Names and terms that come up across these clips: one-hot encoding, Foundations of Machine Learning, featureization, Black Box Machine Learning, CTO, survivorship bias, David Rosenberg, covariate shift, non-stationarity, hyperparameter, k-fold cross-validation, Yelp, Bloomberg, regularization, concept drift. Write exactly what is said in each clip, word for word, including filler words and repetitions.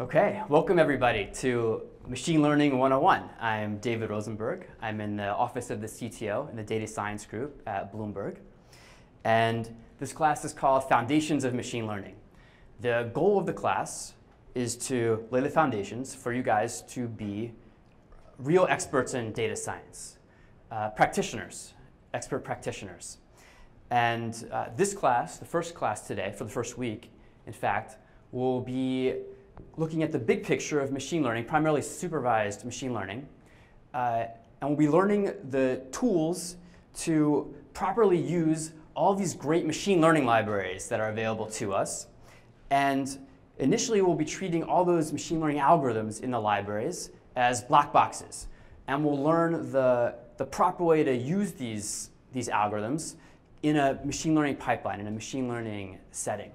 Okay, welcome everybody to Machine Learning one oh one. I'm David Rosenberg. I'm in the office of the C T O in the data science group at Bloomberg. And this class is called Foundations of Machine Learning. The goal of the class is to lay the foundations for you guys to be real experts in data science, uh, practitioners, expert practitioners. And uh, this class, the first class today, for the first week, in fact, will be looking at the big picture of machine learning, primarily supervised machine learning. Uh, and we'll be learning the tools to properly use all these great machine learning libraries that are available to us. And initially, we'll be treating all those machine learning algorithms in the libraries as black boxes. And we'll learn the, the proper way to use these, these algorithms in a machine learning pipeline, in a machine learning setting.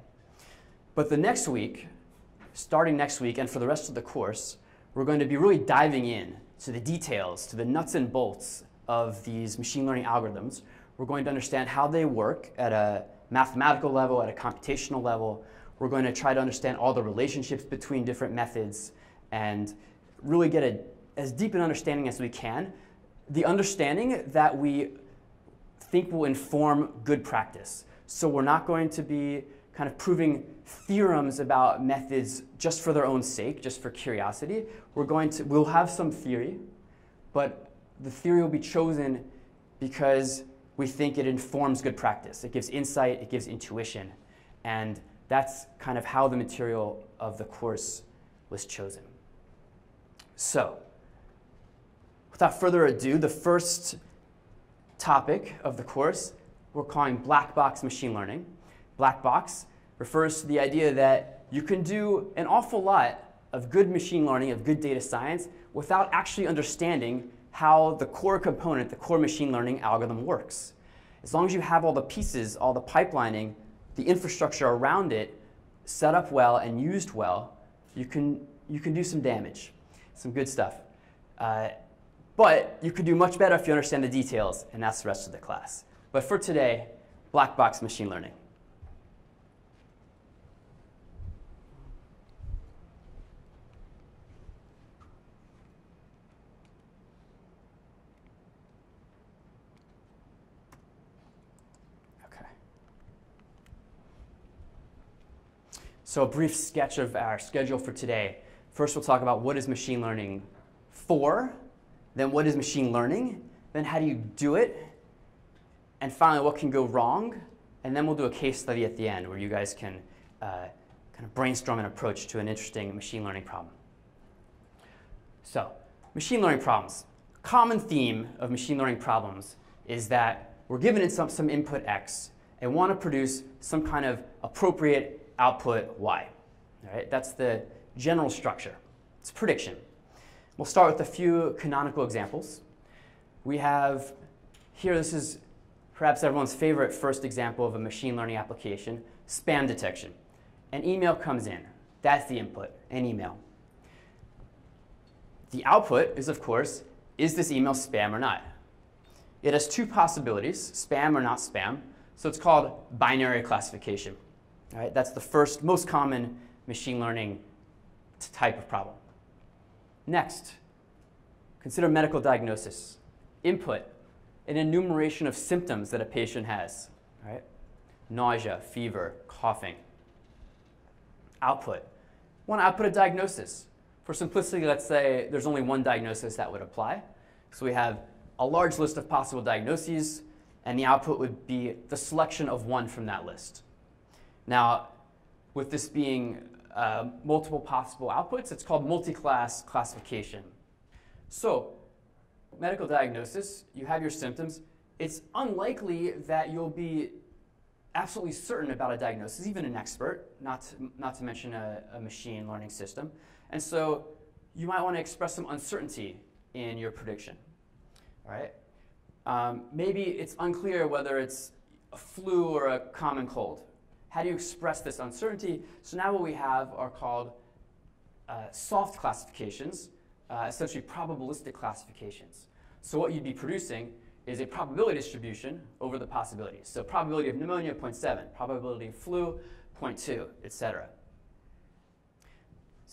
But the next week, starting next week and for the rest of the course, we're going to be really diving in to the details, to the nuts and bolts of these machine learning algorithms. We're going to understand how they work at a mathematical level, at a computational level. We're going to try to understand all the relationships between different methods and really get a, as deep an understanding as we can, the understanding that we think will inform good practice. So we're not going to be kind of proving theorems about methods just for their own sake, just for curiosity. We're going to, we'll have some theory, but the theory will be chosen because we think it informs good practice. It gives insight, it gives intuition, and that's kind of how the material of the course was chosen. So, without further ado, the first topic of the course we're calling black box machine learning. Black box refers to the idea that you can do an awful lot of good machine learning, of good data science, without actually understanding how the core component, the core machine learning algorithm works. As long as you have all the pieces, all the pipelining, the infrastructure around it set up well and used well, you can, you can do some damage, some good stuff. Uh, but you could do much better if you understand the details, and that's the rest of the class. But for today, black box machine learning. So a brief sketch of our schedule for today. First, we'll talk about what is machine learning for, then what is machine learning, then how do you do it, and finally, what can go wrong, and then we'll do a case study at the end where you guys can uh, kind of brainstorm an approach to an interesting machine learning problem. So machine learning problems. Common theme of machine learning problems is that we're given some, some input X and want to produce some kind of appropriate output Y. All right, that's the general structure. It's prediction. We'll start with a few canonical examples. We have here, this is perhaps everyone's favorite first example of a machine learning application, spam detection. An email comes in. That's the input, an email. The output is, of course, is this email spam or not? It has two possibilities, spam or not spam, so it's called binary classification. All right, that's the first, most common machine learning type of problem. Next, consider medical diagnosis. Input, an enumeration of symptoms that a patient has. All right? Nausea, fever, coughing. Output, want to output a diagnosis. For simplicity, let's say there's only one diagnosis that would apply. So we have a large list of possible diagnoses, and the output would be the selection of one from that list. Now, with this being uh, multiple possible outputs, it's called multi-class classification. So, medical diagnosis, you have your symptoms. It's unlikely that you'll be absolutely certain about a diagnosis, even an expert, not to, not to mention a, a machine learning system. And so, you might want to express some uncertainty in your prediction. All right? Um, maybe it's unclear whether it's a flu or a common cold. How do you express this uncertainty? So now what we have are called uh, soft classifications, uh, essentially probabilistic classifications. So what you'd be producing is a probability distribution over the possibilities. So probability of pneumonia, zero point seven. Probability of flu, zero point two, et cetera.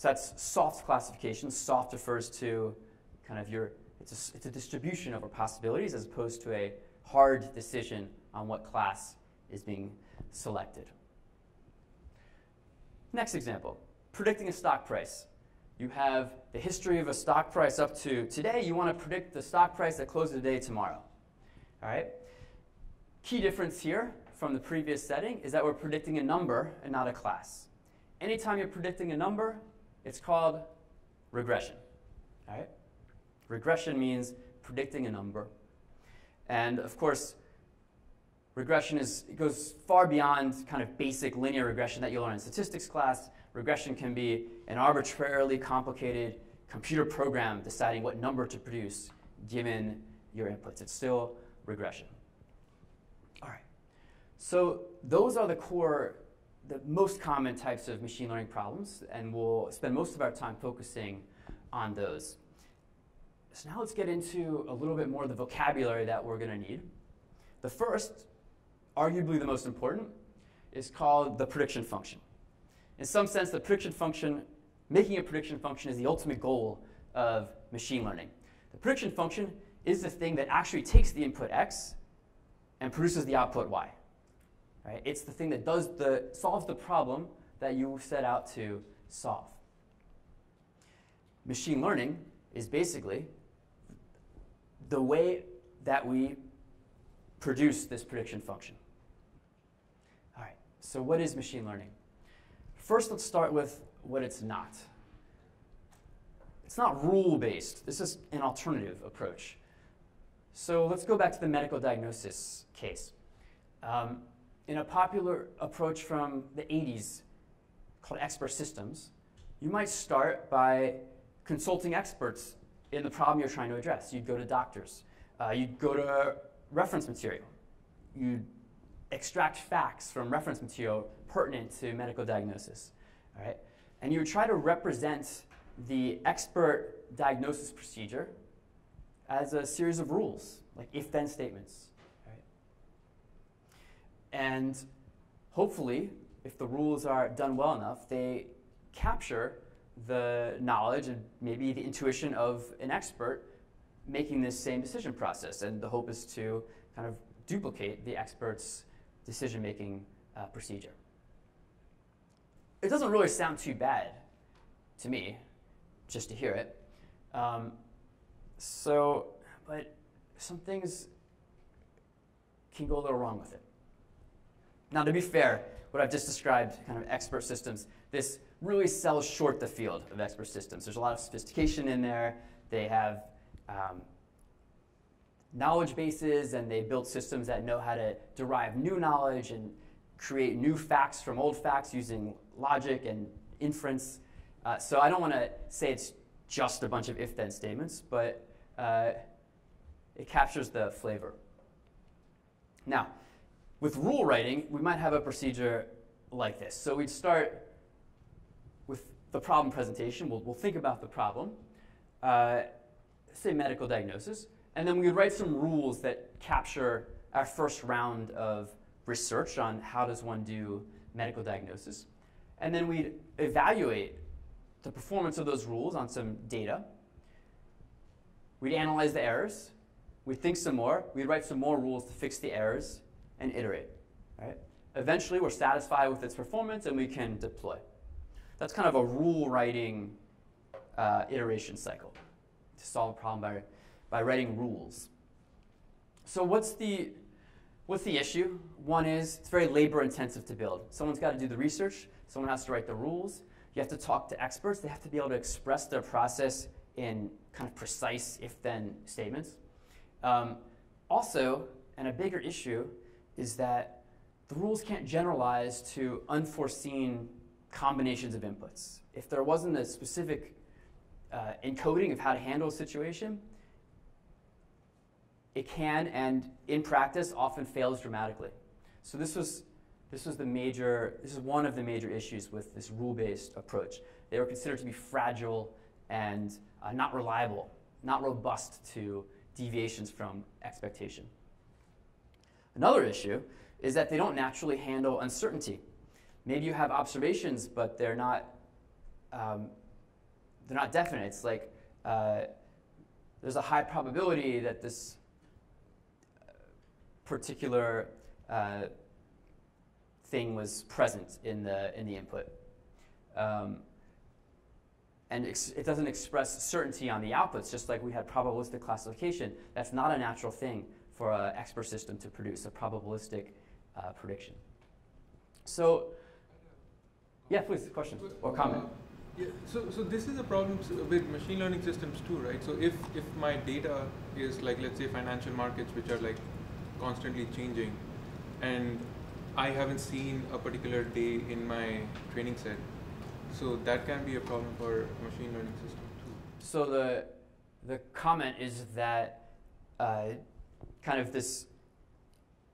So that's soft classification. Soft refers to kind of your, it's a, it's a distribution over possibilities as opposed to a hard decision on what class is being selected. Next example, predicting a stock price. You have the history of a stock price up to today. You want to predict the stock price that closes today tomorrow. All right. Key difference here from the previous setting is that we're predicting a number and not a class. Anytime you're predicting a number, it's called regression. All right. Regression means predicting a number. And of course, regression is, it goes far beyond kind of basic linear regression that you learn in statistics class. Regression can be an arbitrarily complicated computer program deciding what number to produce given your inputs. It's still regression. All right. So those are the core, the most common types of machine learning problems, and we'll spend most of our time focusing on those. So now let's get into a little bit more of the vocabulary that we're going to need. The first, arguably the most important, is called the prediction function. In some sense, the prediction function, making a prediction function is the ultimate goal of machine learning. The prediction function is the thing that actually takes the input X and produces the output Y. Right? It's the thing that does the, solves the problem that you set out to solve. Machine learning is basically the way that we produce this prediction function. All right, so what is machine learning? First, let's start with what it's not. It's not rule-based. This is an alternative approach. So let's go back to the medical diagnosis case. Um, in a popular approach from the eighties called expert systems, you might start by consulting experts in the problem you're trying to address. You'd go to doctors. Uh, you'd go to reference material. You'd extract facts from reference material pertinent to medical diagnosis. All right? And you would try to represent the expert diagnosis procedure as a series of rules, like if-then statements. All right? And hopefully, if the rules are done well enough, they capture the knowledge and maybe the intuition of an expert making this same decision process. And the hope is to kind of duplicate the expert's decision-making uh, procedure. It doesn't really sound too bad to me, just to hear it. Um, so, but some things can go a little wrong with it. Now, to be fair, what I've just described, kind of expert systems, this really sells short the field of expert systems. There's a lot of sophistication in there. They have um, knowledge bases, and they build systems that know how to derive new knowledge and create new facts from old facts using logic and inference. Uh, so I don't want to say it's just a bunch of if-then statements, but uh, it captures the flavor. Now, with rule writing, we might have a procedure like this. So we'd start with the problem presentation. We'll, we'll think about the problem, uh, say medical diagnosis. And then we would write some rules that capture our first round of research on how does one do medical diagnosis. And then we'd evaluate the performance of those rules on some data. We'd analyze the errors. We'd think some more. We'd write some more rules to fix the errors and iterate. Right? Eventually, we're satisfied with its performance, and we can deploy. That's kind of a rule writing uh, iteration cycle to solve a problem by by writing rules. So what's the, what's the issue? One is it's very labor intensive to build. Someone's got to do the research. Someone has to write the rules. You have to talk to experts. They have to be able to express their process in kind of precise if-then statements. Um, also, and a bigger issue, is that the rules can't generalize to unforeseen combinations of inputs. If there wasn't a specific uh, encoding of how to handle a situation, it can, and in practice, often fails dramatically. So this was, this was the major, this is one of the major issues with this rule-based approach. They were considered to be fragile and uh, not reliable, not robust to deviations from expectation. Another issue is that they don't naturally handle uncertainty. Maybe you have observations, but they're not um, they're not definite. It's like uh, there's a high probability that this particular uh, thing was present in the in the input, um, and ex it doesn't express certainty on the outputs. Just like we had probabilistic classification, that's not a natural thing for an expert system to produce, a probabilistic uh, prediction. So, yeah, please, question or comment. Yeah, so, so this is a problem with machine learning systems too, right? So if, if my data is like, let's say, financial markets, which are like constantly changing, and I haven't seen a particular day in my training set, so that can be a problem for machine learning systems too. So the, the comment is that uh, kind of this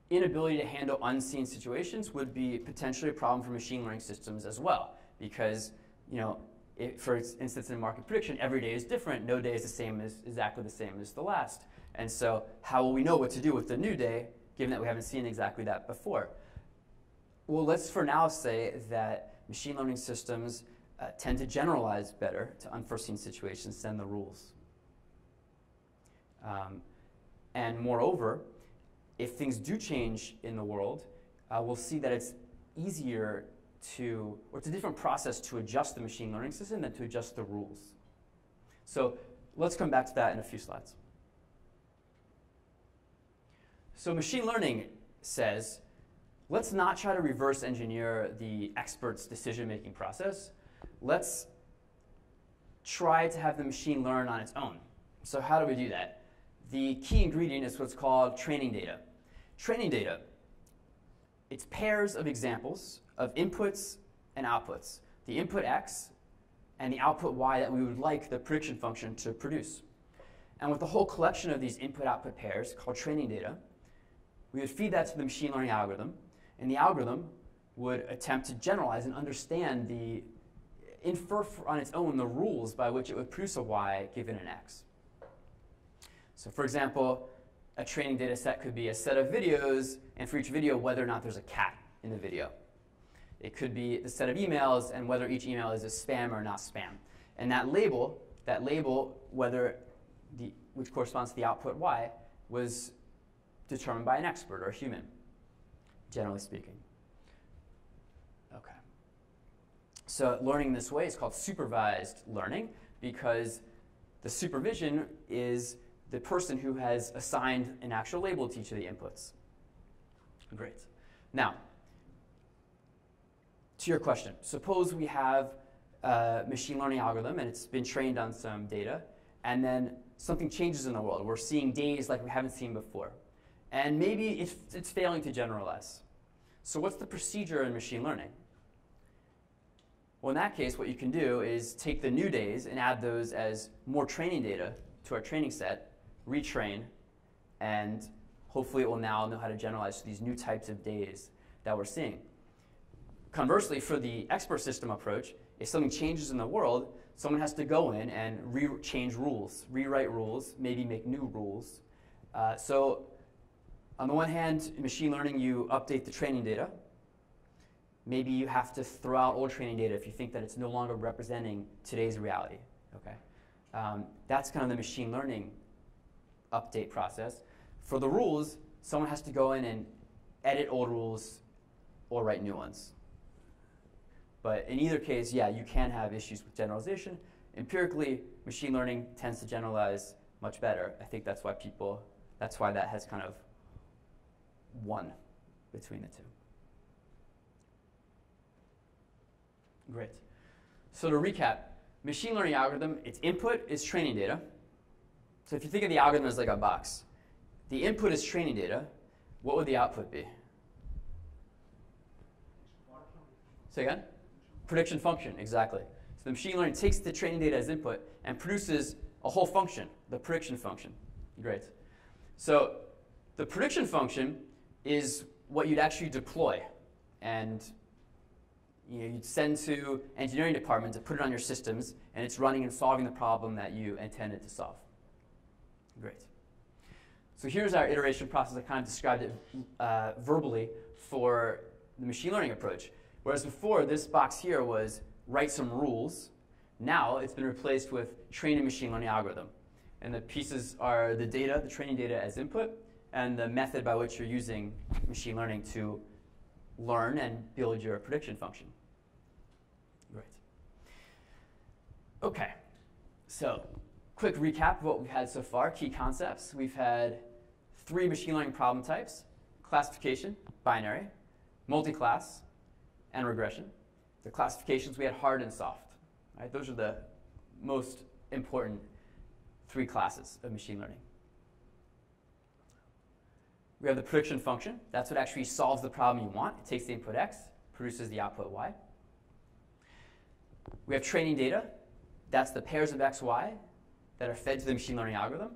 inability to handle unseen situations would be potentially a problem for machine learning systems as well, because you know, it, for instance, in market prediction, every day is different. No day is the same as exactly the same as the last. And so, how will we know what to do with the new day, given that we haven't seen exactly that before? Well, let's for now say that machine learning systems uh, tend to generalize better to unforeseen situations than the rules. Um, and moreover, if things do change in the world, uh, we'll see that it's easier to, or it's a different process to adjust the machine learning system than to adjust the rules. So let's come back to that in a few slides. So machine learning says, let's not try to reverse engineer the expert's decision-making process. Let's try to have the machine learn on its own. So how do we do that? The key ingredient is what's called training data. Training data, it's pairs of examples of inputs and outputs. The input X and the output Y that we would like the prediction function to produce. And with the whole collection of these input-output pairs called training data, we would feed that to the machine learning algorithm, and the algorithm would attempt to generalize and understand the, infer on its own the rules by which it would produce a Y given an X. So for example, a training data set could be a set of videos, and for each video, whether or not there's a cat in the video. It could be the set of emails and whether each email is a spam or not spam. And that label, that label, whether the, which corresponds to the output Y, was determined by an expert or a human, generally speaking. Okay. So learning this way is called supervised learning, because the supervision is the person who has assigned an actual label to each of the inputs. Great. Now, to your question, suppose we have a machine learning algorithm and it's been trained on some data, and then something changes in the world. We're seeing days like we haven't seen before. And maybe it's, it's failing to generalize. So what's the procedure in machine learning? Well, in that case, what you can do is take the new days and add those as more training data to our training set, retrain, and hopefully it will now know how to generalize to these new types of days that we're seeing. Conversely, for the expert system approach, if something changes in the world, someone has to go in and re-change rules, rewrite rules, maybe make new rules. Uh, so on the one hand, in machine learning, you update the training data. Maybe you have to throw out old training data if you think that it's no longer representing today's reality. Okay, um, that's kind of the machine learning update process. For the rules, someone has to go in and edit old rules or write new ones. But in either case, yeah, you can have issues with generalization. Empirically, machine learning tends to generalize much better. I think that's why people, that's why that has kind of won between the two. Great. So to recap, machine learning algorithm, its input is training data. So if you think of the algorithm as like a box, the input is training data. What would the output be? Say again? Prediction function, exactly. So the machine learning takes the training data as input and produces a whole function, the prediction function. Great. So the prediction function is what you'd actually deploy, and you know, you'd send to engineering department to put it on your systems, and it's running and solving the problem that you intended to solve. Great. So here's our iteration process. I kind of described it uh, verbally for the machine learning approach. Whereas before, this box here was write some rules, Now it's been replaced with train a machine learning algorithm. And the pieces are the data, the training data as input, and the method by which you're using machine learning to learn and build your prediction function. Right. OK. So quick recap of what we've had so far, key concepts. We've had three machine learning problem types: classification, binary, multi-class, and regression. The classifications we had hard and soft. Right? Those are the most important three classes of machine learning. We have the prediction function. That's what actually solves the problem you want. It takes the input x, produces the output y. We have training data. That's the pairs of x, y that are fed to the machine learning algorithm.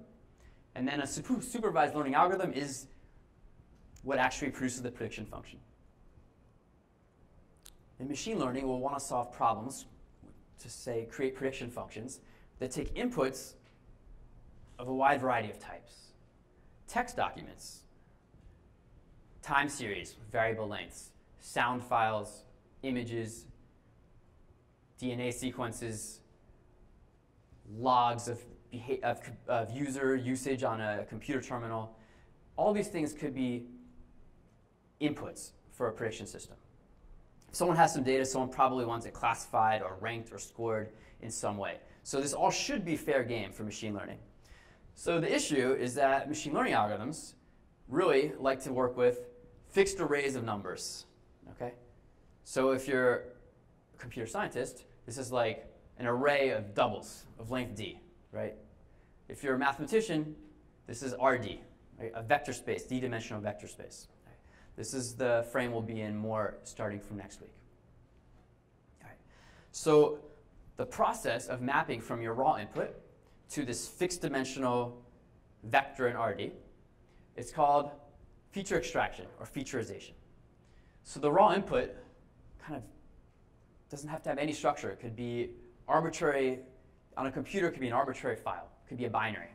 And then a supervised learning algorithm is what actually produces the prediction function. In machine learning, we'll want to solve problems to, say, create prediction functions that take inputs of a wide variety of types: text documents, time series with variable lengths, sound files, images, D N A sequences, logs of, of, of user usage on a computer terminal. All these things could be inputs for a prediction system. If someone has some data, someone probably wants it classified or ranked or scored in some way. So this all should be fair game for machine learning. So the issue is that machine learning algorithms really like to work with fixed arrays of numbers. Okay? So if you're a computer scientist, this is like an array of doubles of length d, right? If you're a mathematician, this is R D, right? A vector space, d-dimensional vector space. Right? This is the frame we'll be in more starting from next week. All right. So the process of mapping from your raw input to this fixed-dimensional vector in R D, it's called feature extraction or featureization. So the raw input kind of doesn't have to have any structure. It could be arbitrary. On a computer, it could be an arbitrary file. It could be a binary.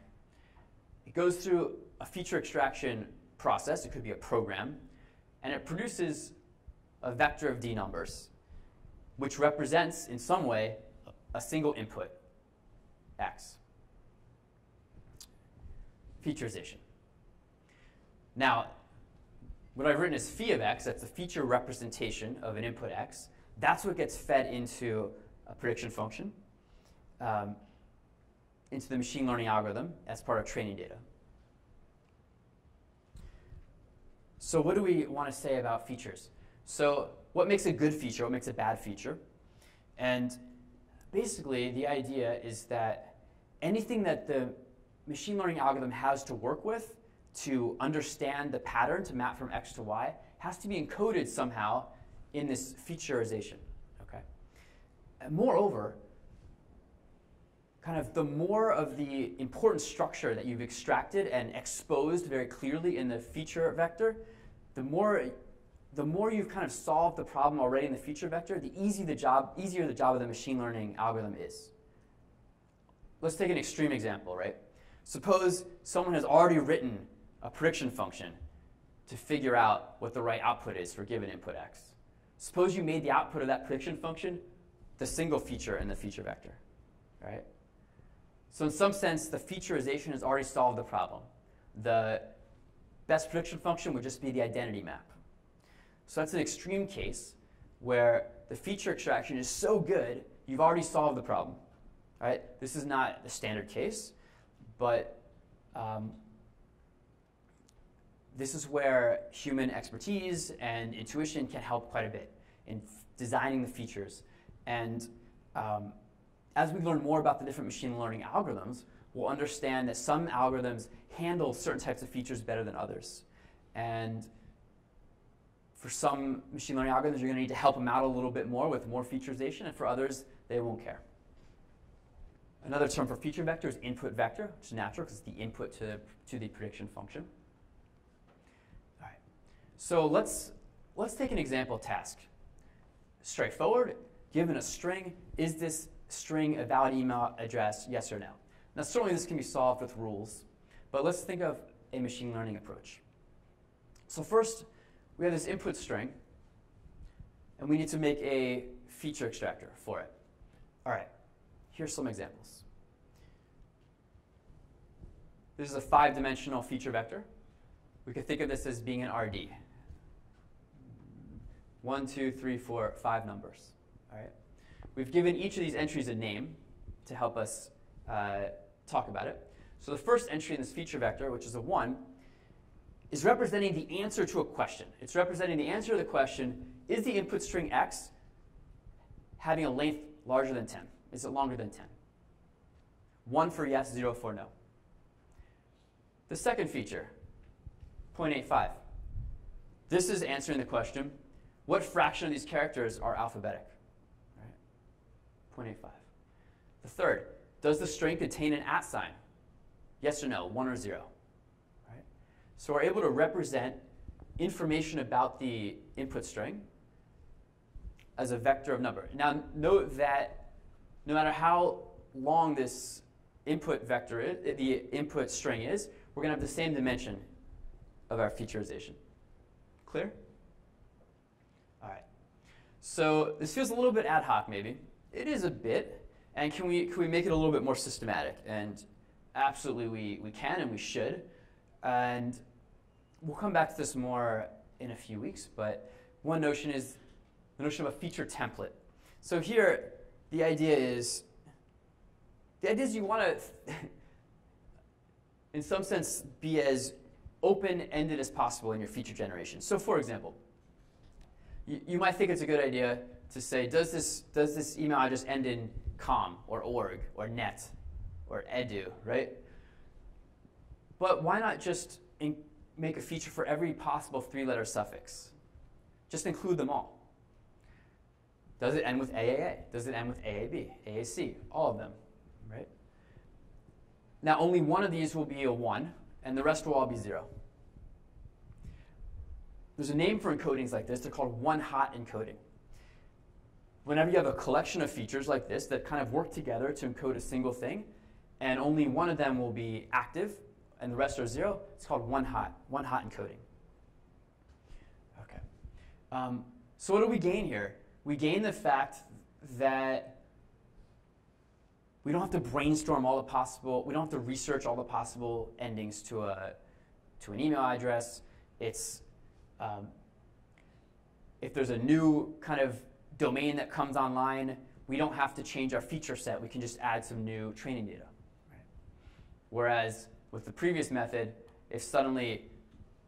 It goes through a feature extraction process. It could be a program. And it produces a vector of d numbers, which represents, in some way, a single input, x. Featureization. Now, what I've written is phi of x. That's the feature representation of an input x. That's what gets fed into a prediction function, um, into the machine learning algorithm as part of training data. So what do we want to say about features? So what makes a good feature? What makes a bad feature? And basically, the idea is that anything that the machine learning algorithm has to work with to understand the pattern, to map from x to y, has to be encoded somehow in this featureization. Okay? And moreover, kind of the more of the important structure that you've extracted and exposed very clearly in the feature vector, the more, the more you've kind of solved the problem already in the feature vector, the easy the job, easier the job of the machine learning algorithm is. Let's take an extreme example, right? Suppose someone has already written a prediction function to figure out what the right output is for given input x. Suppose you made the output of that prediction function the single feature in the feature vector, right? So in some sense, the featureization has already solved the problem. The best prediction function would just be the identity map. So that's an extreme case where the feature extraction is so good, you've already solved the problem, right? This is not the standard case, but um, this is where human expertise and intuition can help quite a bit in designing the features. And um, as we learn more about the different machine learning algorithms, we'll understand that some algorithms handle certain types of features better than others. And for some machine learning algorithms, you're going to need to help them out a little bit more with more featureization. And for others, they won't care. Another term for feature vector is input vector, which is natural because it's the input to, to the prediction function. So let's, let's take an example task. Straightforward, given a string, is this string a valid email address, yes or no? Now, certainly this can be solved with rules, but let's think of a machine learning approach. So first, we have this input string, and we need to make a feature extractor for it. All right, Here's some examples. This is a five-dimensional feature vector. We could think of this as being an R D. One, two, three, four, five numbers. All right. We've given each of these entries a name to help us uh, talk about it. So the first entry in this feature vector, which is a one, is representing the answer to a question. It's representing the answer to the question, is the input string X having a length larger than ten? Is it longer than ten? one for yes, zero for no. The second feature, zero point eight five. This is answering the question, what fraction of these characters are alphabetic? Right. zero point eight five. The third, does the string contain an at sign? Yes or no, one or zero. Right. So we're able to represent information about the input string as a vector of number. Now note that no matter how long this input vector is, the input string is, we're going to have the same dimension of our featurization. Clear? All right. So this feels a little bit ad hoc, maybe. It is a bit. And can we, can we make it a little bit more systematic? And absolutely we, we can and we should. And we'll come back to this more in a few weeks. But one notion is the notion of a feature template. So here, the idea is, the idea is you want to, in some sense, be as open-ended as possible in your feature generation. So for example, you, you might think it's a good idea to say, does this, does this email address end in com or org or net or edu, right? But why not just in, make a feature for every possible three-letter suffix? Just include them all. Does it end with A A A? Does it end with A A B, A A C, all of them, right? Now only one of these will be a one, and the rest will all be zero. There's a name for encodings like this. They're called one-hot encoding. Whenever you have a collection of features like this that kind of work together to encode a single thing, and only one of them will be active, and the rest are zero, it's called one-hot, one-hot encoding. Okay. Um, so what do we gain here? We gain the fact that we don't have to brainstorm all the possible, we don't have to research all the possible endings to, a, to an email address. It's, um, if there's a new kind of domain that comes online, we don't have to change our feature set. We can just add some new training data. Right? Whereas with the previous method, if suddenly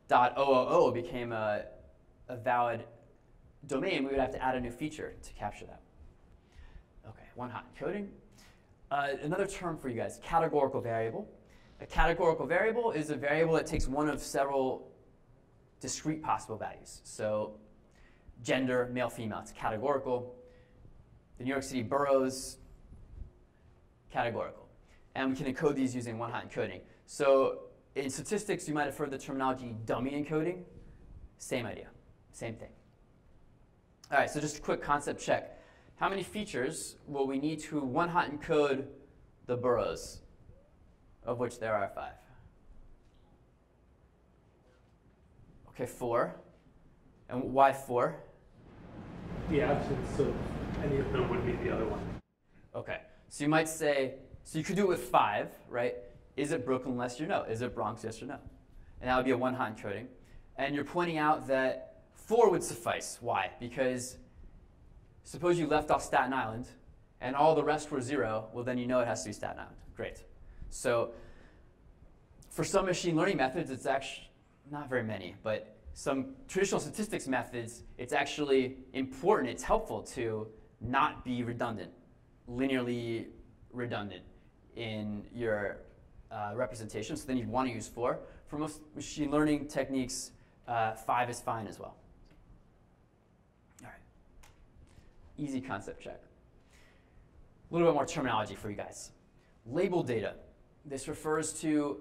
.zero zero zero became a, a valid domain, we would have to add a new feature to capture that. Okay, one-hot encoding. Uh, another term for you guys, categorical variable. A categorical variable is a variable that takes one of several discrete possible values. So gender, male, female, it's categorical. The New York City boroughs, categorical. And we can encode these using one-hot encoding. So in statistics, you might have heard the terminology dummy encoding. Same idea, same thing. All right, so just a quick concept check. How many features will we need to one-hot encode the boroughs, of which there are five? OK, four. And why four? The absence of any of them would be the other one. OK, so you might say, so you could do it with five, right? Is it Brooklyn, yes or no? Is it Bronx, yes or no? And that would be a one-hot encoding. And you're pointing out that four would suffice. Why? Because suppose you left off Staten Island, and all the rest were zero. Well, then you know it has to be Staten Island. Great. So for some machine learning methods, it's actually not very many, but some traditional statistics methods, it's actually important. It's helpful to not be redundant, linearly redundant in your uh, representation. So then you'd want to use four. For most machine learning techniques, uh, five is fine as well. Easy concept check. A little bit more terminology for you guys. Label data. This refers to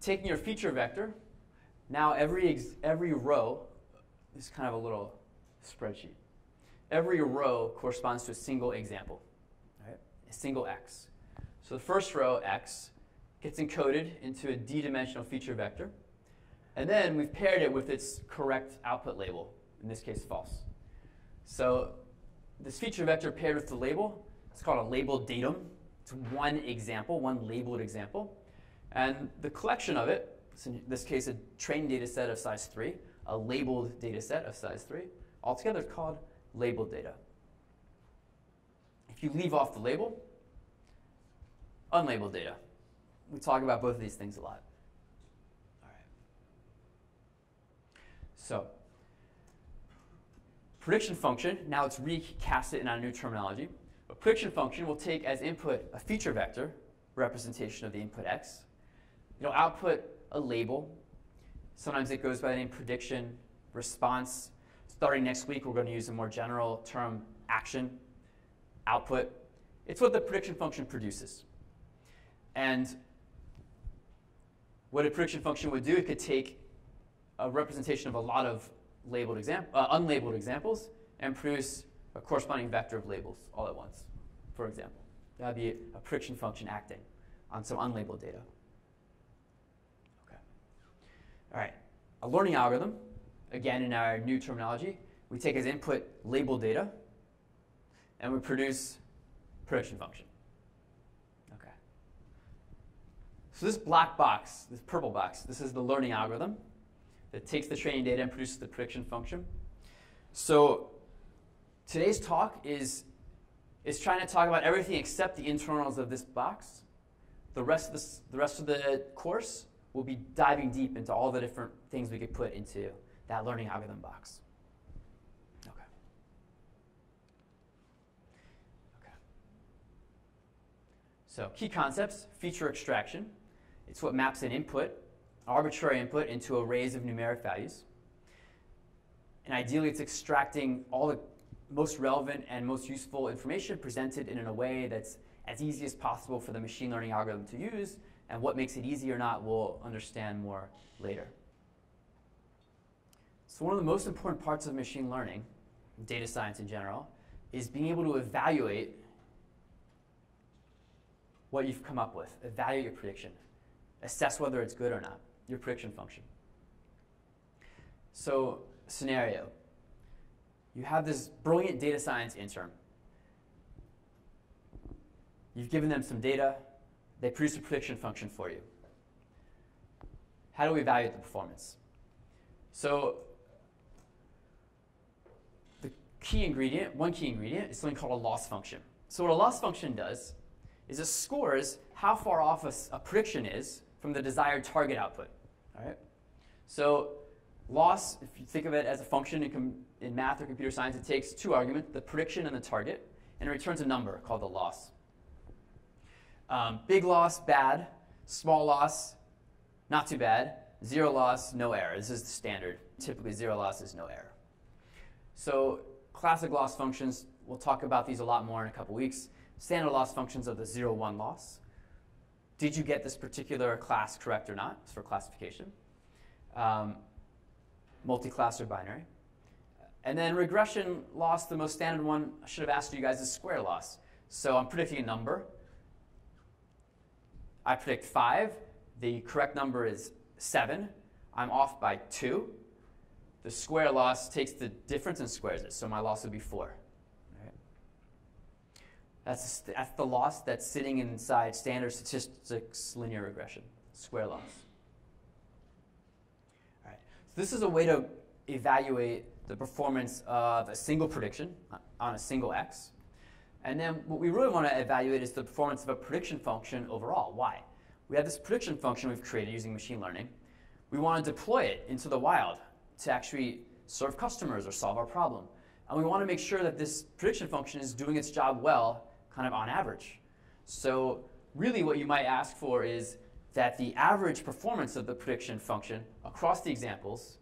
taking your feature vector. Now every, ex every row is kind of a little spreadsheet. Every row corresponds to a single example, right? A single X. So the first row, X, gets encoded into a d-dimensional feature vector. And then we've paired it with its correct output label, in this case, false. So this feature vector paired with the label, it's called a label datum. It's one example, one labeled example. And the collection of it, so in this case a trained data set of size three, a labeled data set of size three, altogether it's called labeled data. If you leave off the label, unlabeled data. We talk about both of these things a lot. All right. So prediction function, now let's recast it in our new terminology. A prediction function will take as input a feature vector, representation of the input x. It'll output a label. Sometimes it goes by the name prediction, response. Starting next week, we're going to use a more general term, action, output. It's what the prediction function produces. And what a prediction function would do, it could take a representation of a lot of labeled exam uh, unlabeled examples and produce a corresponding vector of labels all at once, for example. That would be a prediction function acting on some unlabeled data. Okay. All right. A learning algorithm, again in our new terminology, we take as input labeled data and we produce prediction function. Okay. So this black box, this purple box, this is the learning algorithm that takes the training data and produces the prediction function. So today's talk is, is trying to talk about everything except the internals of this box. The rest of, this, the rest of the course will be diving deep into all the different things we could put into that learning algorithm box. Okay. Okay. So key concepts, feature extraction. It's what maps an input, arbitrary input, into arrays of numeric values. And ideally, it's extracting all the most relevant and most useful information presented in a way that's as easy as possible for the machine learning algorithm to use, and what makes it easy or not we'll understand more later. So one of the most important parts of machine learning, data science in general, is being able to evaluate what you've come up with, evaluate your prediction, assess whether it's good or not, your prediction function. So scenario. You have this brilliant data science intern. You've given them some data. They produce a prediction function for you. How do we evaluate the performance? So the key ingredient, one key ingredient, is something called a loss function. So what a loss function does is it scores how far off a, a prediction is from the desired target output. All right? So loss, if you think of it as a function in, com in math or computer science, it takes two arguments, the prediction and the target, and it returns a number called the loss. Um, big loss, bad. Small loss, not too bad. Zero loss, no error. This is the standard. Typically, zero loss is no error. So classic loss functions, we'll talk about these a lot more in a couple weeks. Standard loss functions are the zero, one loss. Did you get this particular class correct or not? It's for classification. Um, multi-class or binary. And then regression loss, the most standard one I should have asked you guys is square loss. So I'm predicting a number. I predict five. The correct number is seven. I'm off by two. The square loss takes the difference and squares it. So my loss would be four. All right. That's, that's the loss that's sitting inside standard statistics linear regression, square loss. This is a way to evaluate the performance of a single prediction on a single x. And then what we really want to evaluate is the performance of a prediction function overall. Why? We have this prediction function we've created using machine learning. We want to deploy it into the wild to actually serve customers or solve our problem. And we want to make sure that this prediction function is doing its job well, kind of on average. So really what you might ask for is that the average performance of the prediction function across the examples,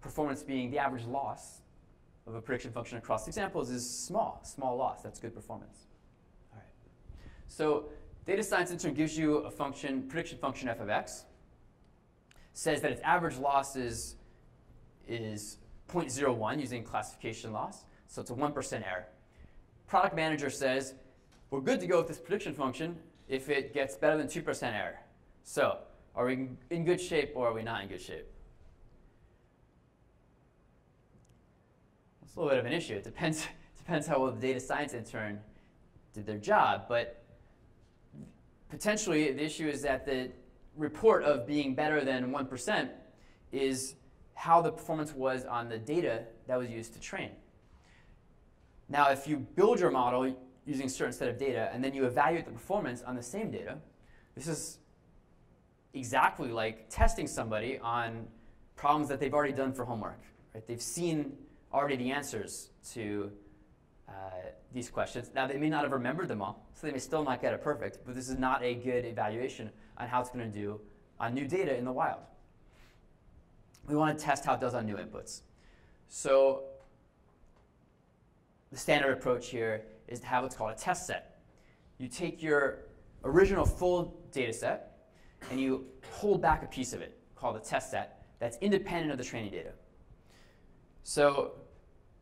performance being the average loss of a prediction function across the examples, is small, small loss. That's good performance. All right. So data science intern gives you a function, prediction function f of x, says that its average loss is, is zero point zero one using classification loss, so it's a one percent error. Product manager says, we're good to go with this prediction function if it gets better than two percent error. So, are we in good shape or are we not in good shape? It's a little bit of an issue. It depends, depends how well the data science intern did their job. But potentially the issue is that the report of being better than one percent is how the performance was on the data that was used to train. Now, if you build your model using a certain set of data and then you evaluate the performance on the same data, this is exactly like testing somebody on problems that they've already done for homework. Right? They've seen already the answers to uh, these questions. Now, they may not have remembered them all, so they may still not get it perfect, but this is not a good evaluation on how it's going to do on new data in the wild. We want to test how it does on new inputs. So the standard approach here is to have what's called a test set. You take your original full data set, and you hold back a piece of it called a test set that's independent of the training data. So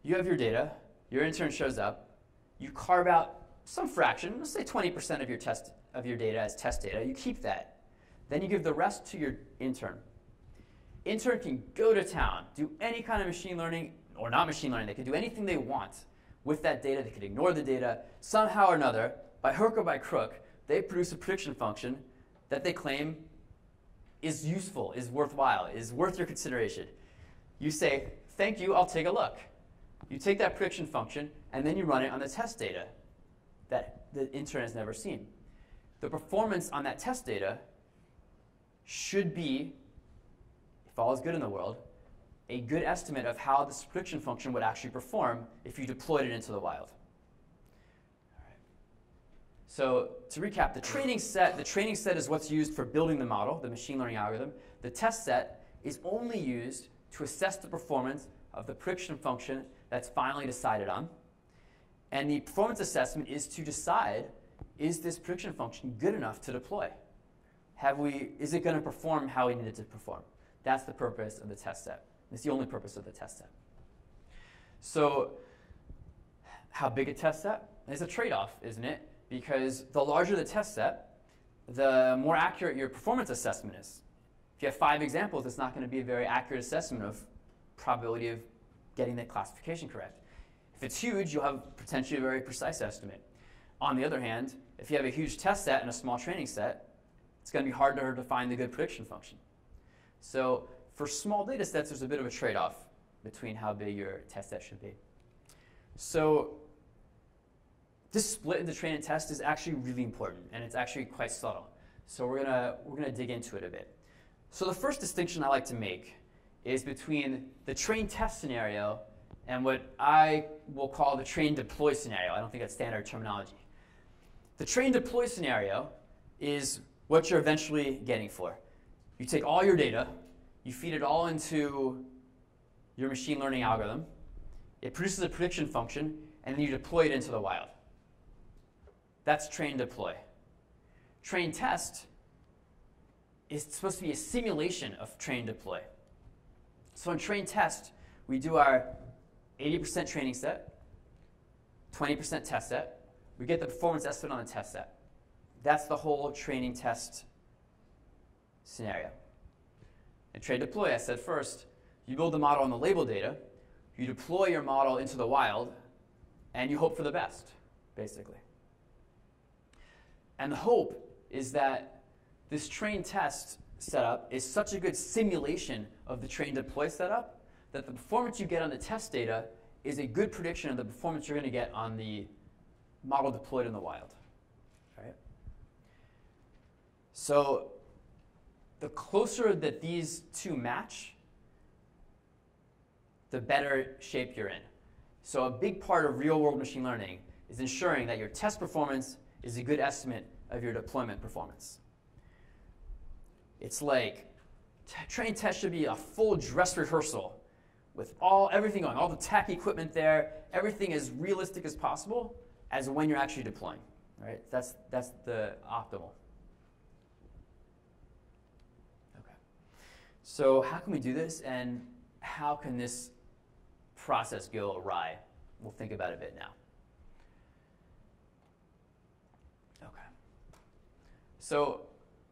you have your data. Your intern shows up. You carve out some fraction, let's say twenty percent of your test of your data as test data. You keep that. Then you give the rest to your intern. Intern can go to town, do any kind of machine learning, or not machine learning. They can do anything they want with that data. They could ignore the data. Somehow or another, by hook or by crook, they produce a prediction function that they claim is useful, is worthwhile, is worth your consideration. You say, thank you, I'll take a look. You take that prediction function, and then you run it on the test data that the intern has never seen. The performance on that test data should be, if all is good in the world, a good estimate of how this prediction function would actually perform if you deployed it into the wild. So to recap, the training set, the training set is what's used for building the model, the machine learning algorithm. The test set is only used to assess the performance of the prediction function that's finally decided on. And the performance assessment is to decide, is this prediction function good enough to deploy? Have we, is it going to perform how we need it to perform? That's the purpose of the test set. It's the only purpose of the test set. So how big a test set? It's a trade-off, isn't it? Because the larger the test set, the more accurate your performance assessment is. If you have five examples, it's not going to be a very accurate assessment of probability of getting that classification correct. If it's huge, you'll have potentially a very precise estimate. On the other hand, if you have a huge test set and a small training set, it's going to be harder to find the good prediction function. So for small data sets, there's a bit of a trade-off between how big your test set should be. So this split in the train and test is actually really important, and it's actually quite subtle. So we're gonna, we're gonna dig into it a bit. So the first distinction I like to make is between the train test scenario and what I will call the train deploy scenario. I don't think that's standard terminology. The train deploy scenario is what you're eventually getting for. You take all your data, you feed it all into your machine learning algorithm, it produces a prediction function, and then you deploy it into the wild. That's train deploy. Train test is supposed to be a simulation of train deploy. So in train test, we do our eighty percent training set, twenty percent test set. We get the performance estimate on the test set. That's the whole training test scenario. In train deploy, I said first, you build the model on the label data, you deploy your model into the wild, and you hope for the best, basically. And the hope is that this train test setup is such a good simulation of the train deploy setup that the performance you get on the test data is a good prediction of the performance you're going to get on the model deployed in the wild. All right? So the closer that these two match, the better shape you're in. So a big part of real-world machine learning is ensuring that your test performance is a good estimate of your deployment performance. It's like train test should be a full dress rehearsal with all everything going, all the tech equipment there, everything as realistic as possible as when you're actually deploying. Right? That's, that's the optimal. Okay. So how can we do this, and how can this process go awry? We'll think about it a bit now. So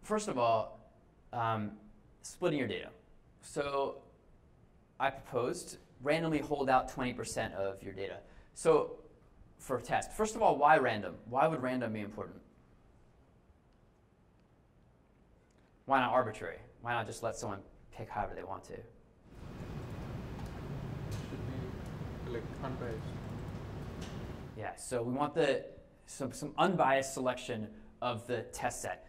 first of all, um, splitting your data. So I proposed randomly hold out twenty percent of your data. So for a test, first of all, why random? Why would random be important? why not arbitrary? Why not just let someone pick however they want to? It should be like unbiased. Yeah, so we want the some, some unbiased selection of the test set.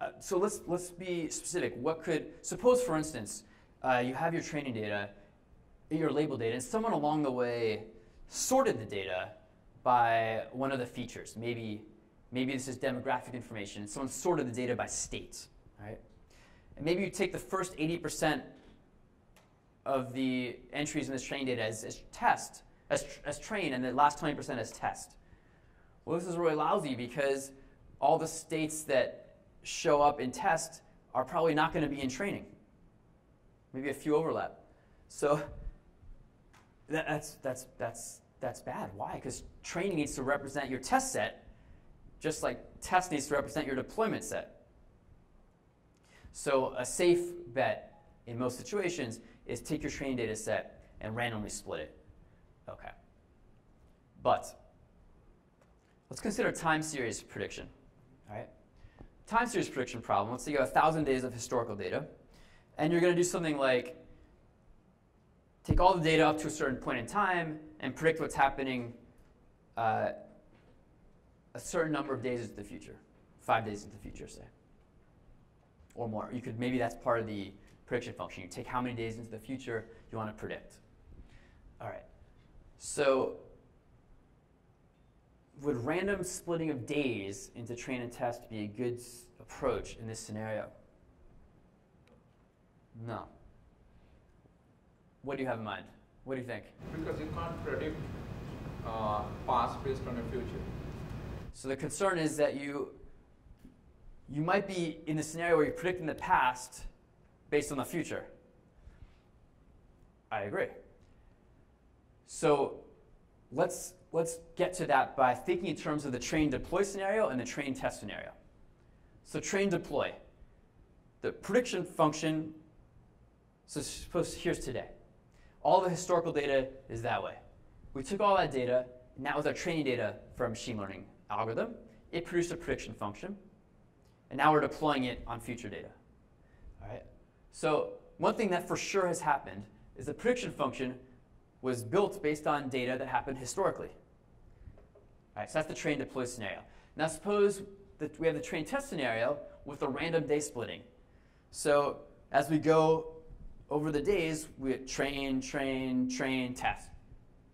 Uh, so let's let's be specific. What could suppose, for instance, uh, you have your training data, your label data, and someone along the way sorted the data by one of the features. Maybe maybe this is demographic information. Someone sorted the data by state, right? And maybe you take the first eighty percent of the entries in this training data as, as test, as as train, and the last twenty percent as test. Well, this is really lousy because all the states that show up in test are probably not going to be in training. Maybe a few overlap. So that, that's, that's, that's, that's bad. Why? Because training needs to represent your test set, just like test needs to represent your deployment set. So a safe bet in most situations is take your training data set and randomly split it. Okay. But let's consider time series prediction. All right. Time series prediction problem. Let's say you have one thousand days of historical data, and you're going to do something like take all the data up to a certain point in time and predict what's happening uh, a certain number of days into the future, five days into the future, say, or more. You could maybe that's part of the prediction function. You take how many days into the future you want to predict. All right. So would random splitting of days into train and test be a good approach in this scenario? No. What do you have in mind? What do you think? Because you can't predict uh, past based on a future. So the concern is that you, you might be in the scenario where you're predicting the past based on the future. I agree. So let's Let's get to that by thinking in terms of the train deploy scenario and the train test scenario. So train deploy, the prediction function, so suppose here's today. All the historical data is that way. We took all that data, and that was our training data for a machine learning algorithm. It produced a prediction function, and now we're deploying it on future data. All right. So one thing that for sure has happened is the prediction function was built based on data that happened historically. All right, so that's the train deploy scenario. Now suppose that we have the train test scenario with the random day splitting. So as we go over the days, we train, train, train, test.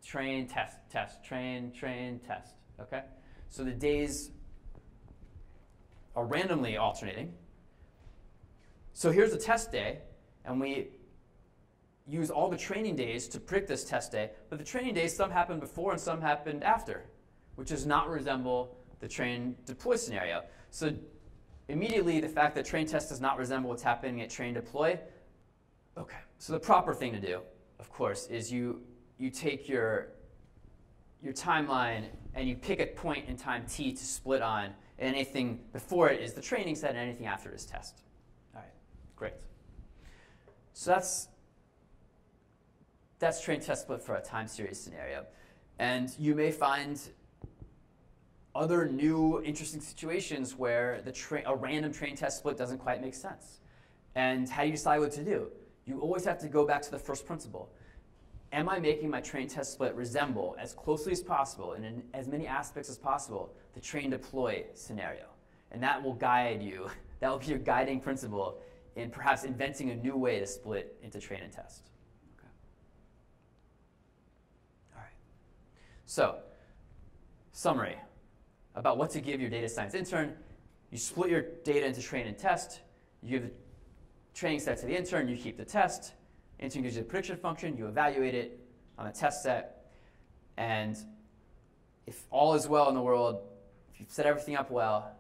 Train, test, test, train, train, test. Okay? So the days are randomly alternating. So here's a test day, and we use all the training days to predict this test day, but the training days, some happened before and some happened after, which does not resemble the train deploy scenario. So immediately, the fact that train test does not resemble what's happening at train deploy, okay. So the proper thing to do, of course, is you, you take your, your timeline and you pick a point in time t to split on, and anything before it is the training set and anything after it is test. All right, great. So that's That's train test split for a time series scenario. And you may find other new interesting situations where the a random train test split doesn't quite make sense. And how do you decide what to do? You always have to go back to the first principle. Am I making my train test split resemble as closely as possible and in as many aspects as possible the train deploy scenario? And that will guide you. That will be your guiding principle in perhaps inventing a new way to split into train and test. So, summary about what to give your data science intern. You split your data into train and test. You give the training set to the intern. You keep the test. Intern gives you the prediction function. You evaluate it on the test set. And if all is well in the world, if you've set everything up well,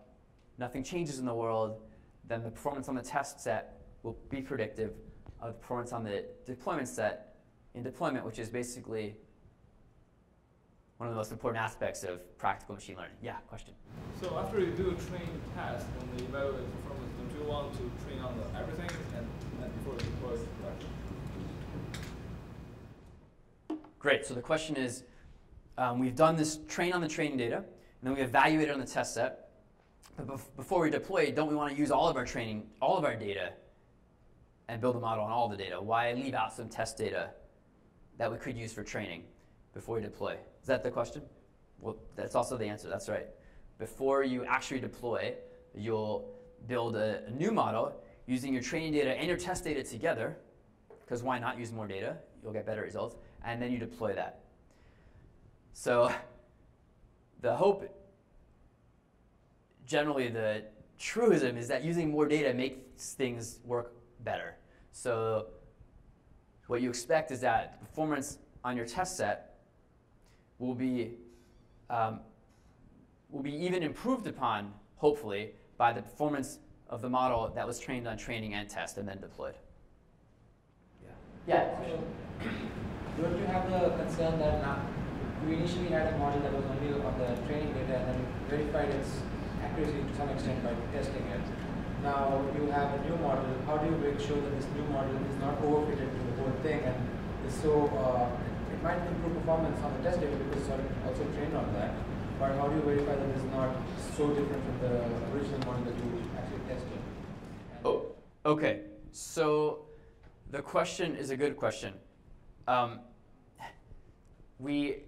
nothing changes in the world, then the performance on the test set will be predictive of the performance on the deployment set in deployment, which is basically one of the most important aspects of practical machine learning. Yeah, question. So after you do a train test and the evaluate performance, do you want to train on the everything and then before you deploy to production? Great. So the question is, um, we've done this train on the training data, and then we evaluate it on the test set. But before we deploy, don't we want to use all of our training, all of our data, and build a model on all the data? Why leave out some test data that we could use for training before we deploy? Is that the question? Well, that's also the answer. That's right. Before you actually deploy, you'll build a, a new model using your training data and your test data together, because why not use more data? You'll get better results. And then you deploy that. So the hope, generally the truism, is that using more data makes things work better. So what you expect is that performance on your test set will be um, will be even improved upon, hopefully, by the performance of the model that was trained on training and test and then deployed. Yeah. Yeah. So, don't you have the concern that now we initially had a model that was only on the training data and then verified its accuracy to some extent by testing it? Now you have a new model. How do you make sure that this new model is not overfitted to the whole thing and is so uh, it might improve performance on the test data because it's also trained on that? But how do you verify that it's not so different from the original model that you actually tested? Oh, okay. So the question is a good question. Um, we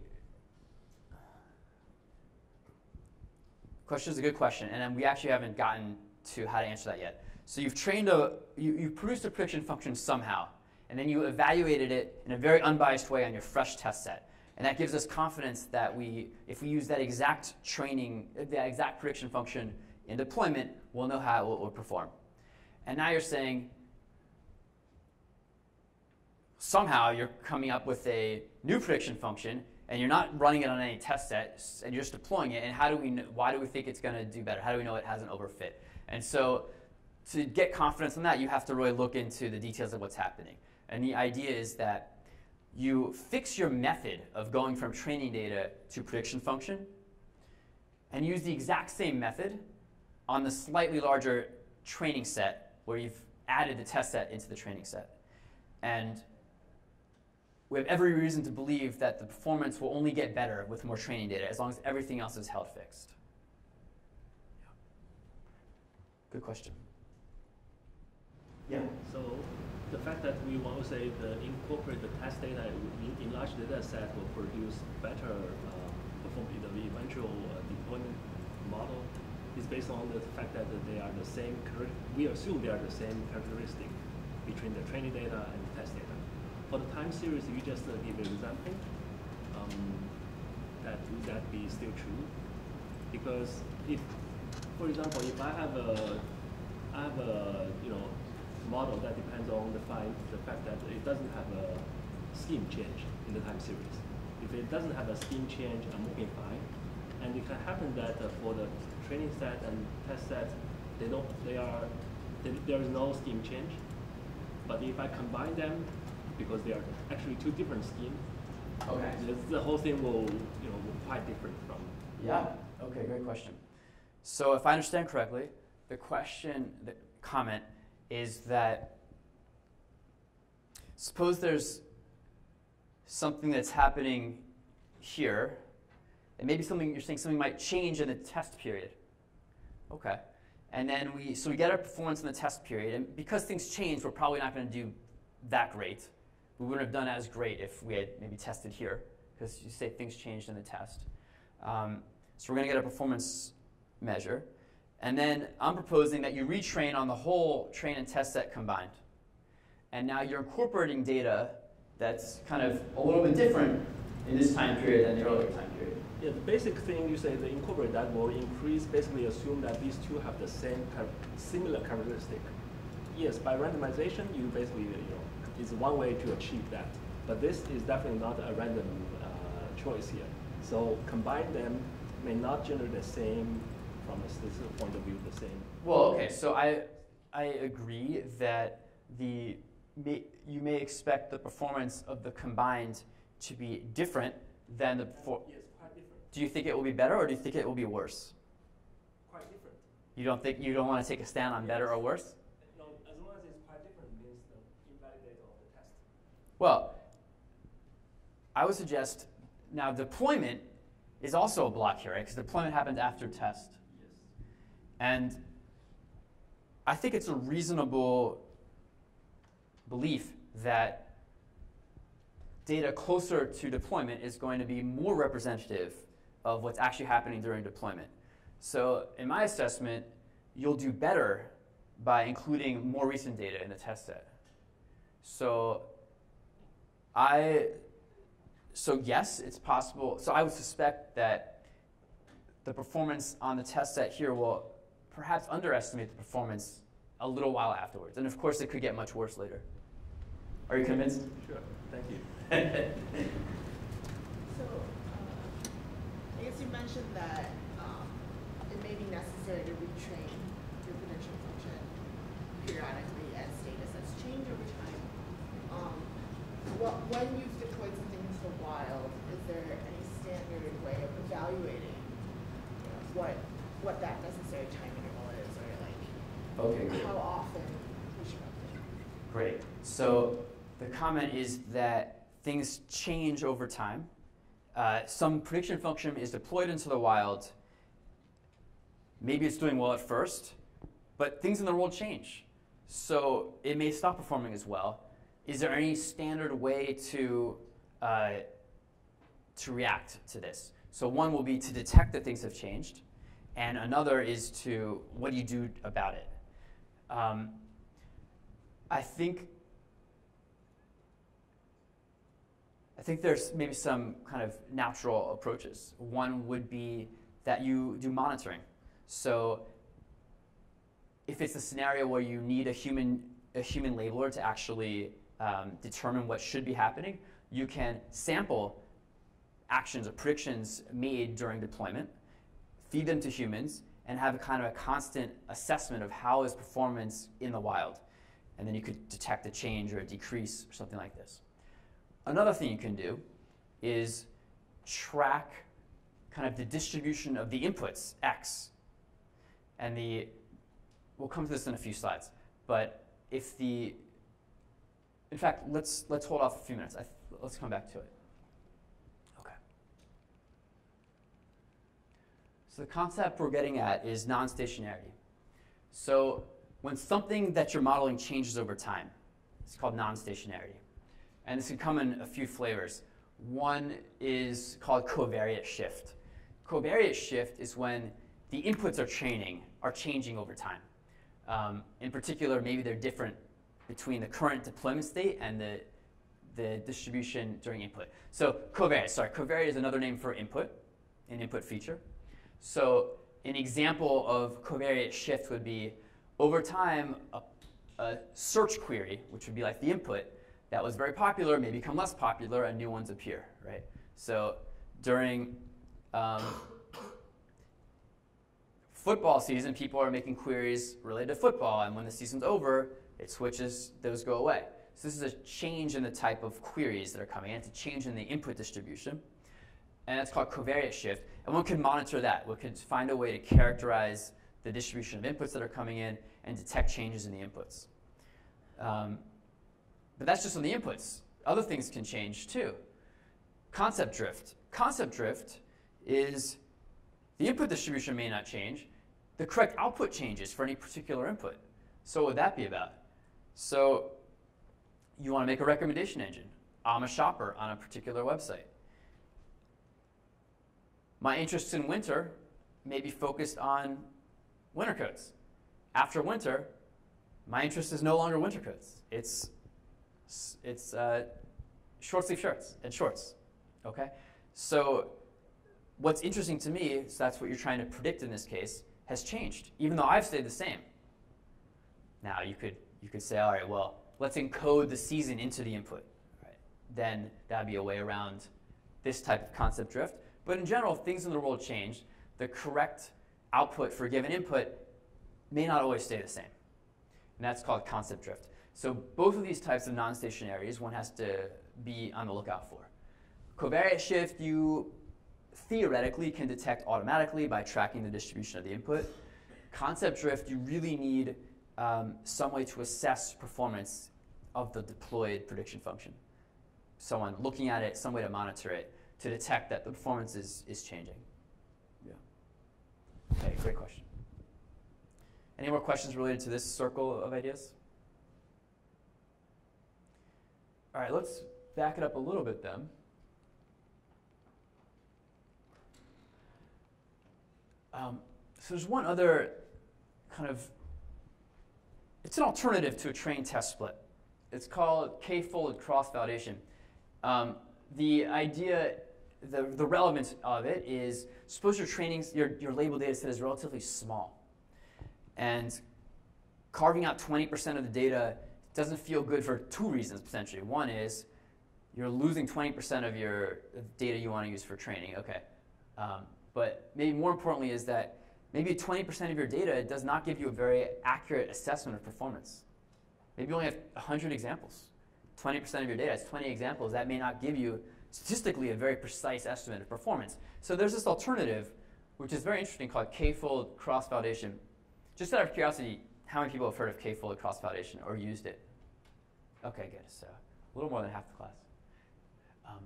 question is a good question, and then we actually haven't gotten to how to answer that yet. So you've trained a you you produced a prediction function somehow, and then you evaluated it in a very unbiased way on your fresh test set. And that gives us confidence that we, if we use that exact training, that exact prediction function in deployment, we'll know how it will, will perform. And now you're saying, somehow you're coming up with a new prediction function, and you're not running it on any test set, and you're just deploying it. And how do we know, why do we think it's going to do better? How do we know it hasn't overfit? And so to get confidence in that, you have to really look into the details of what's happening. And the idea is that you fix your method of going from training data to prediction function and use the exact same method on the slightly larger training set where you've added the test set into the training set. And we have every reason to believe that the performance will only get better with more training data as long as everything else is held fixed. Good question. Yeah? So the fact that we want to say the incorporate the test data in large data set will produce better uh, performance in the eventual uh, deployment model is based on the fact that they are the same, we assume they are the same characteristic between the training data and the test data. For the time series, you just uh, give an example, um, that would that be still true? Because if, for example, if I have a, I have a, you know, model that depends on the fact, the fact that it doesn't have a scheme change in the time series. If it doesn't have a scheme change, I'm working fine. And it can happen that uh, for the training set and test set, they don't, they are, they, there is no scheme change. But if I combine them, because they are actually two different schemes, okay, the whole thing will, you know, will quite different from. Yeah. Okay. Great question. So if I understand correctly, the question, the comment, is that suppose there's something that's happening here, and maybe something you're saying something might change in the test period. Okay, and then we so we get our performance in the test period, and because things change, we're probably not going to do that great. We wouldn't have done as great if we had maybe tested here, because you say things changed in the test. Um, so we're going to get a performance measure. And then I'm proposing that you retrain on the whole train and test set combined. And now you're incorporating data that's kind of a little bit different in this time period than the earlier time period. Yeah, the basic thing you say, the incorporate that will increase, basically assume that these two have the same, similar characteristic. Yes, by randomization, you basically, you know, it's one way to achieve that. But this is definitely not a random uh, choice here. So combine them may not generate the same, from a statistical point of view, the same. Well, okay, so I, I agree that the, may, you may expect the performance of the combined to be different than the before. Yes, quite different. Do you think it will be better, or do you think it will be worse? Quite different. You don't think, you don't want to take a stand on yes. better or worse? No, as long as it's quite different, it means the invalidator of the test. Well, I would suggest, now deployment is also a block here, right? Because deployment happens after test. And I think it's a reasonable belief that data closer to deployment is going to be more representative of what's actually happening during deployment. So in my assessment, you'll do better by including more recent data in the test set. So I, so yes, it's possible. So I would suspect that the performance on the test set here will perhaps underestimate the performance a little while afterwards. And of course, it could get much worse later. Are you convinced? Sure. Thank you. So uh, I guess you mentioned that um, it may be necessary to retrain your prediction function periodically as data sets change over time. Um, what, when you've deployed something into the wild, is there any standard way of evaluating you know, what what that necessary time interval is, or like okay, how great. often we should update? Great. So the comment is that things change over time. Uh, some prediction function is deployed into the wild. Maybe it's doing well at first, but things in the world change. So it may stop performing as well. Is there any standard way to, uh, to react to this? So one will be to detect that things have changed, and another is to what do you do about it? Um, I think I think there's maybe some kind of natural approaches. One would be that you do monitoring. So if it's a scenario where you need a human, a human labeler to actually um, determine what should be happening, you can sample actions or predictions made during deployment, feed them to humans, and have a kind of a constant assessment of how is performance in the wild. And then you could detect a change or a decrease or something like this. Another thing you can do is track kind of the distribution of the inputs, X. And the, we'll come to this in a few slides. But if the, in fact, let's, let's hold off a few minutes. I, let's come back to it. OK. So the concept we're getting at is non-stationarity. So when something that you're modeling changes over time, it's called non-stationarity. And this can come in a few flavors. One is called covariate shift. Covariate shift is when the inputs are changing, are changing over time. Um, in particular, maybe they're different between the current deployment state and the, the distribution during input. So covariate, sorry, covariate is another name for input, an input feature. So an example of covariate shift would be over time, a, a search query, which would be like the input, that was very popular, may become less popular, and new ones appear, right? So during um, football season, people are making queries related to football, and when the season's over, it switches, those go away. So this is a change in the type of queries that are coming in. It's a change in the input distribution, and that's called covariate shift. And one can monitor that. One can find a way to characterize the distribution of inputs that are coming in and detect changes in the inputs. Um, But that's just on the inputs. Other things can change too. Concept drift. Concept drift is the input distribution may not change. The correct output changes for any particular input. So what would that be about? So you want to make a recommendation engine. I'm a shopper on a particular website. My interests in winter may be focused on winter coats. After winter, my interest is no longer winter coats. It's It's uh, short sleeve shirts and shorts, okay? So what's interesting to me is that's what you're trying to predict in this case has changed, even though I've stayed the same. Now you could, you could say, all right, well, let's encode the season into the input. Right? Then that'd be a way around this type of concept drift. But in general, things in the world change. The correct output for a given input may not always stay the same. And that's called concept drift. So both of these types of non-stationarities one has to be on the lookout for. Covariate shift, you theoretically can detect automatically by tracking the distribution of the input. Concept drift, you really need um, some way to assess performance of the deployed prediction function. Someone looking at it, some way to monitor it, to detect that the performance is, is changing. Yeah. Okay, great question. Any more questions related to this circle of ideas? All right, let's back it up a little bit then. Um, so there's one other kind of, it's an alternative to a train test split. It's called k-fold cross-validation. Um, the idea, the, the relevance of it is, suppose your training, your, your label data set is relatively small. And carving out twenty percent of the data doesn't feel good for two reasons, potentially. One is you're losing twenty percent of your data you want to use for training. Okay. Um, But maybe more importantly is that maybe twenty percent of your data does not give you a very accurate assessment of performance. Maybe you only have one hundred examples. twenty percent of your data is twenty examples. That may not give you statistically a very precise estimate of performance. So there's this alternative, which is very interesting, called k-fold cross-validation. Just out of curiosity, how many people have heard of k-fold cross-validation or used it? OK, good. So a little more than half the class. Um,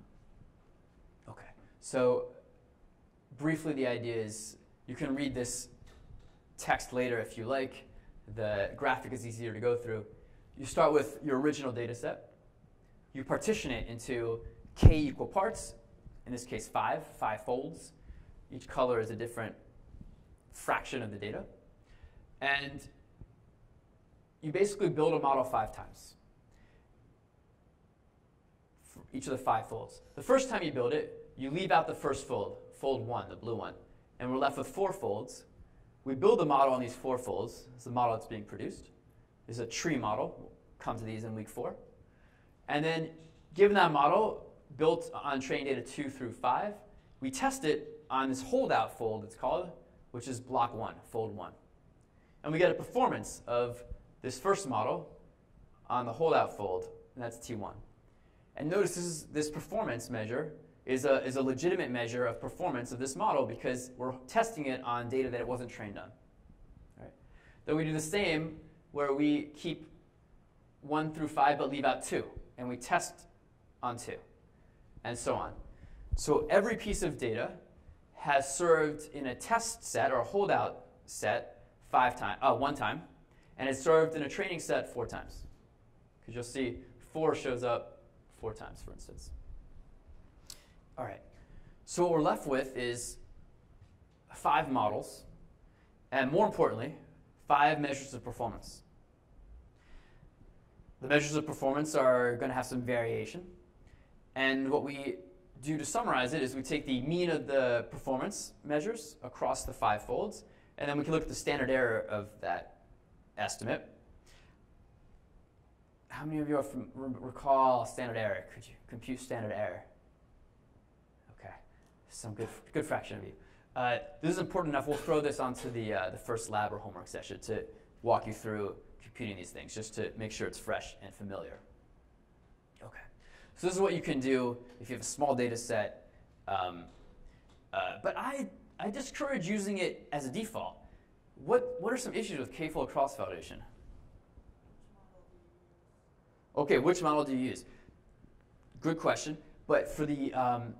OK. So briefly, the idea is you can read this text later if you like. The graphic is easier to go through. You start with your original data set. You partition it into k equal parts, in this case five, five folds. Each color is a different fraction of the data. And you basically build a model five times for each of the five folds. The first time you build it, you leave out the first fold. Fold one, the blue one, and we're left with four folds. We build the model on these four folds. It's the model that's being produced. It's a tree model. We'll come to these in week four. And then given that model built on training data two through five, we test it on this holdout fold, it's called, which is block one, fold one. And we get a performance of this first model on the holdout fold, and that's T one. And notice this, is, this performance measure Is a, is a legitimate measure of performance of this model because we're testing it on data that it wasn't trained on. Right? Then we do the same where we keep one through five but leave out two, and we test on two, and so on. So every piece of data has served in a test set or a holdout set five time, uh, one time, and it's served in a training set four times. Because you'll see four shows up four times, for instance. All right, so what we're left with is five models, and more importantly, five measures of performance. The measures of performance are going to have some variation, and what we do to summarize it is we take the mean of the performance measures across the five folds, and then we can look at the standard error of that estimate. How many of you are from, recall standard error? Could you compute standard error? Some good, good fraction of you. Uh, this is important enough. We'll throw this onto the, uh, the first lab or homework session to walk you through computing these things, just to make sure it's fresh and familiar. OK. So this is what you can do if you have a small data set. Um, uh, but I, I discourage using it as a default. What, what are some issues with k-fold cross-validation? OK, which model do you use? Good question. But for the um,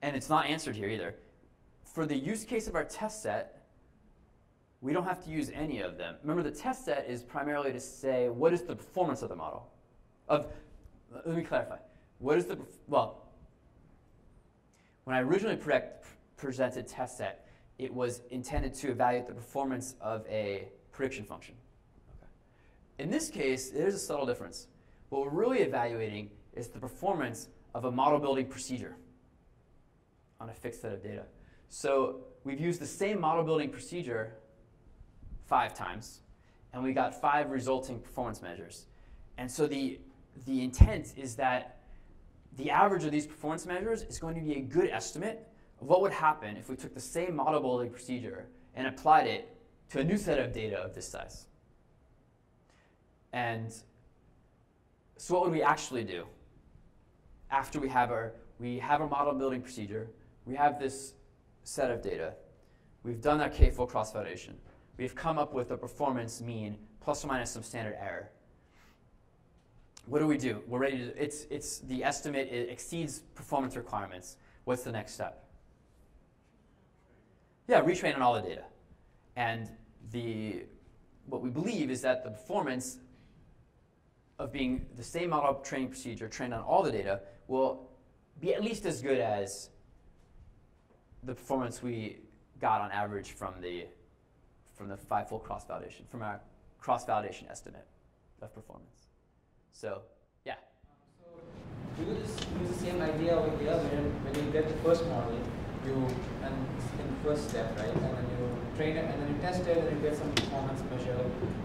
and it's not answered here either. For the use case of our test set, we don't have to use any of them. Remember, the test set is primarily to say, what is the performance of the model? Of, let me clarify. What is the, well, when I originally pre presented test set, it was intended to evaluate the performance of a prediction function. Okay. In this case, there's a subtle difference. What we're really evaluating is the performance of a model building procedure on a fixed set of data. So we've used the same model building procedure five times, and we got five resulting performance measures. And so the, the intent is that the average of these performance measures is going to be a good estimate of what would happen if we took the same model building procedure and applied it to a new set of data of this size. And so what would we actually do after we have our, we have our model building procedure? We have this set of data. We've done our k-fold cross-validation. We've come up with a performance mean plus or minus some standard error. What do we do? We're ready to, it's, it's the estimate, it exceeds performance requirements. What's the next step? Yeah, retrain on all the data. And the what we believe is that the performance of being the same model training procedure trained on all the data will be at least as good as the performance we got on average from the from the five-fold cross validation, from our cross validation estimate of performance. So yeah. So you use the same idea over here when, when you get the first model, you and in the first step, right? And then you train it, and then you test it, and you get some performance measure.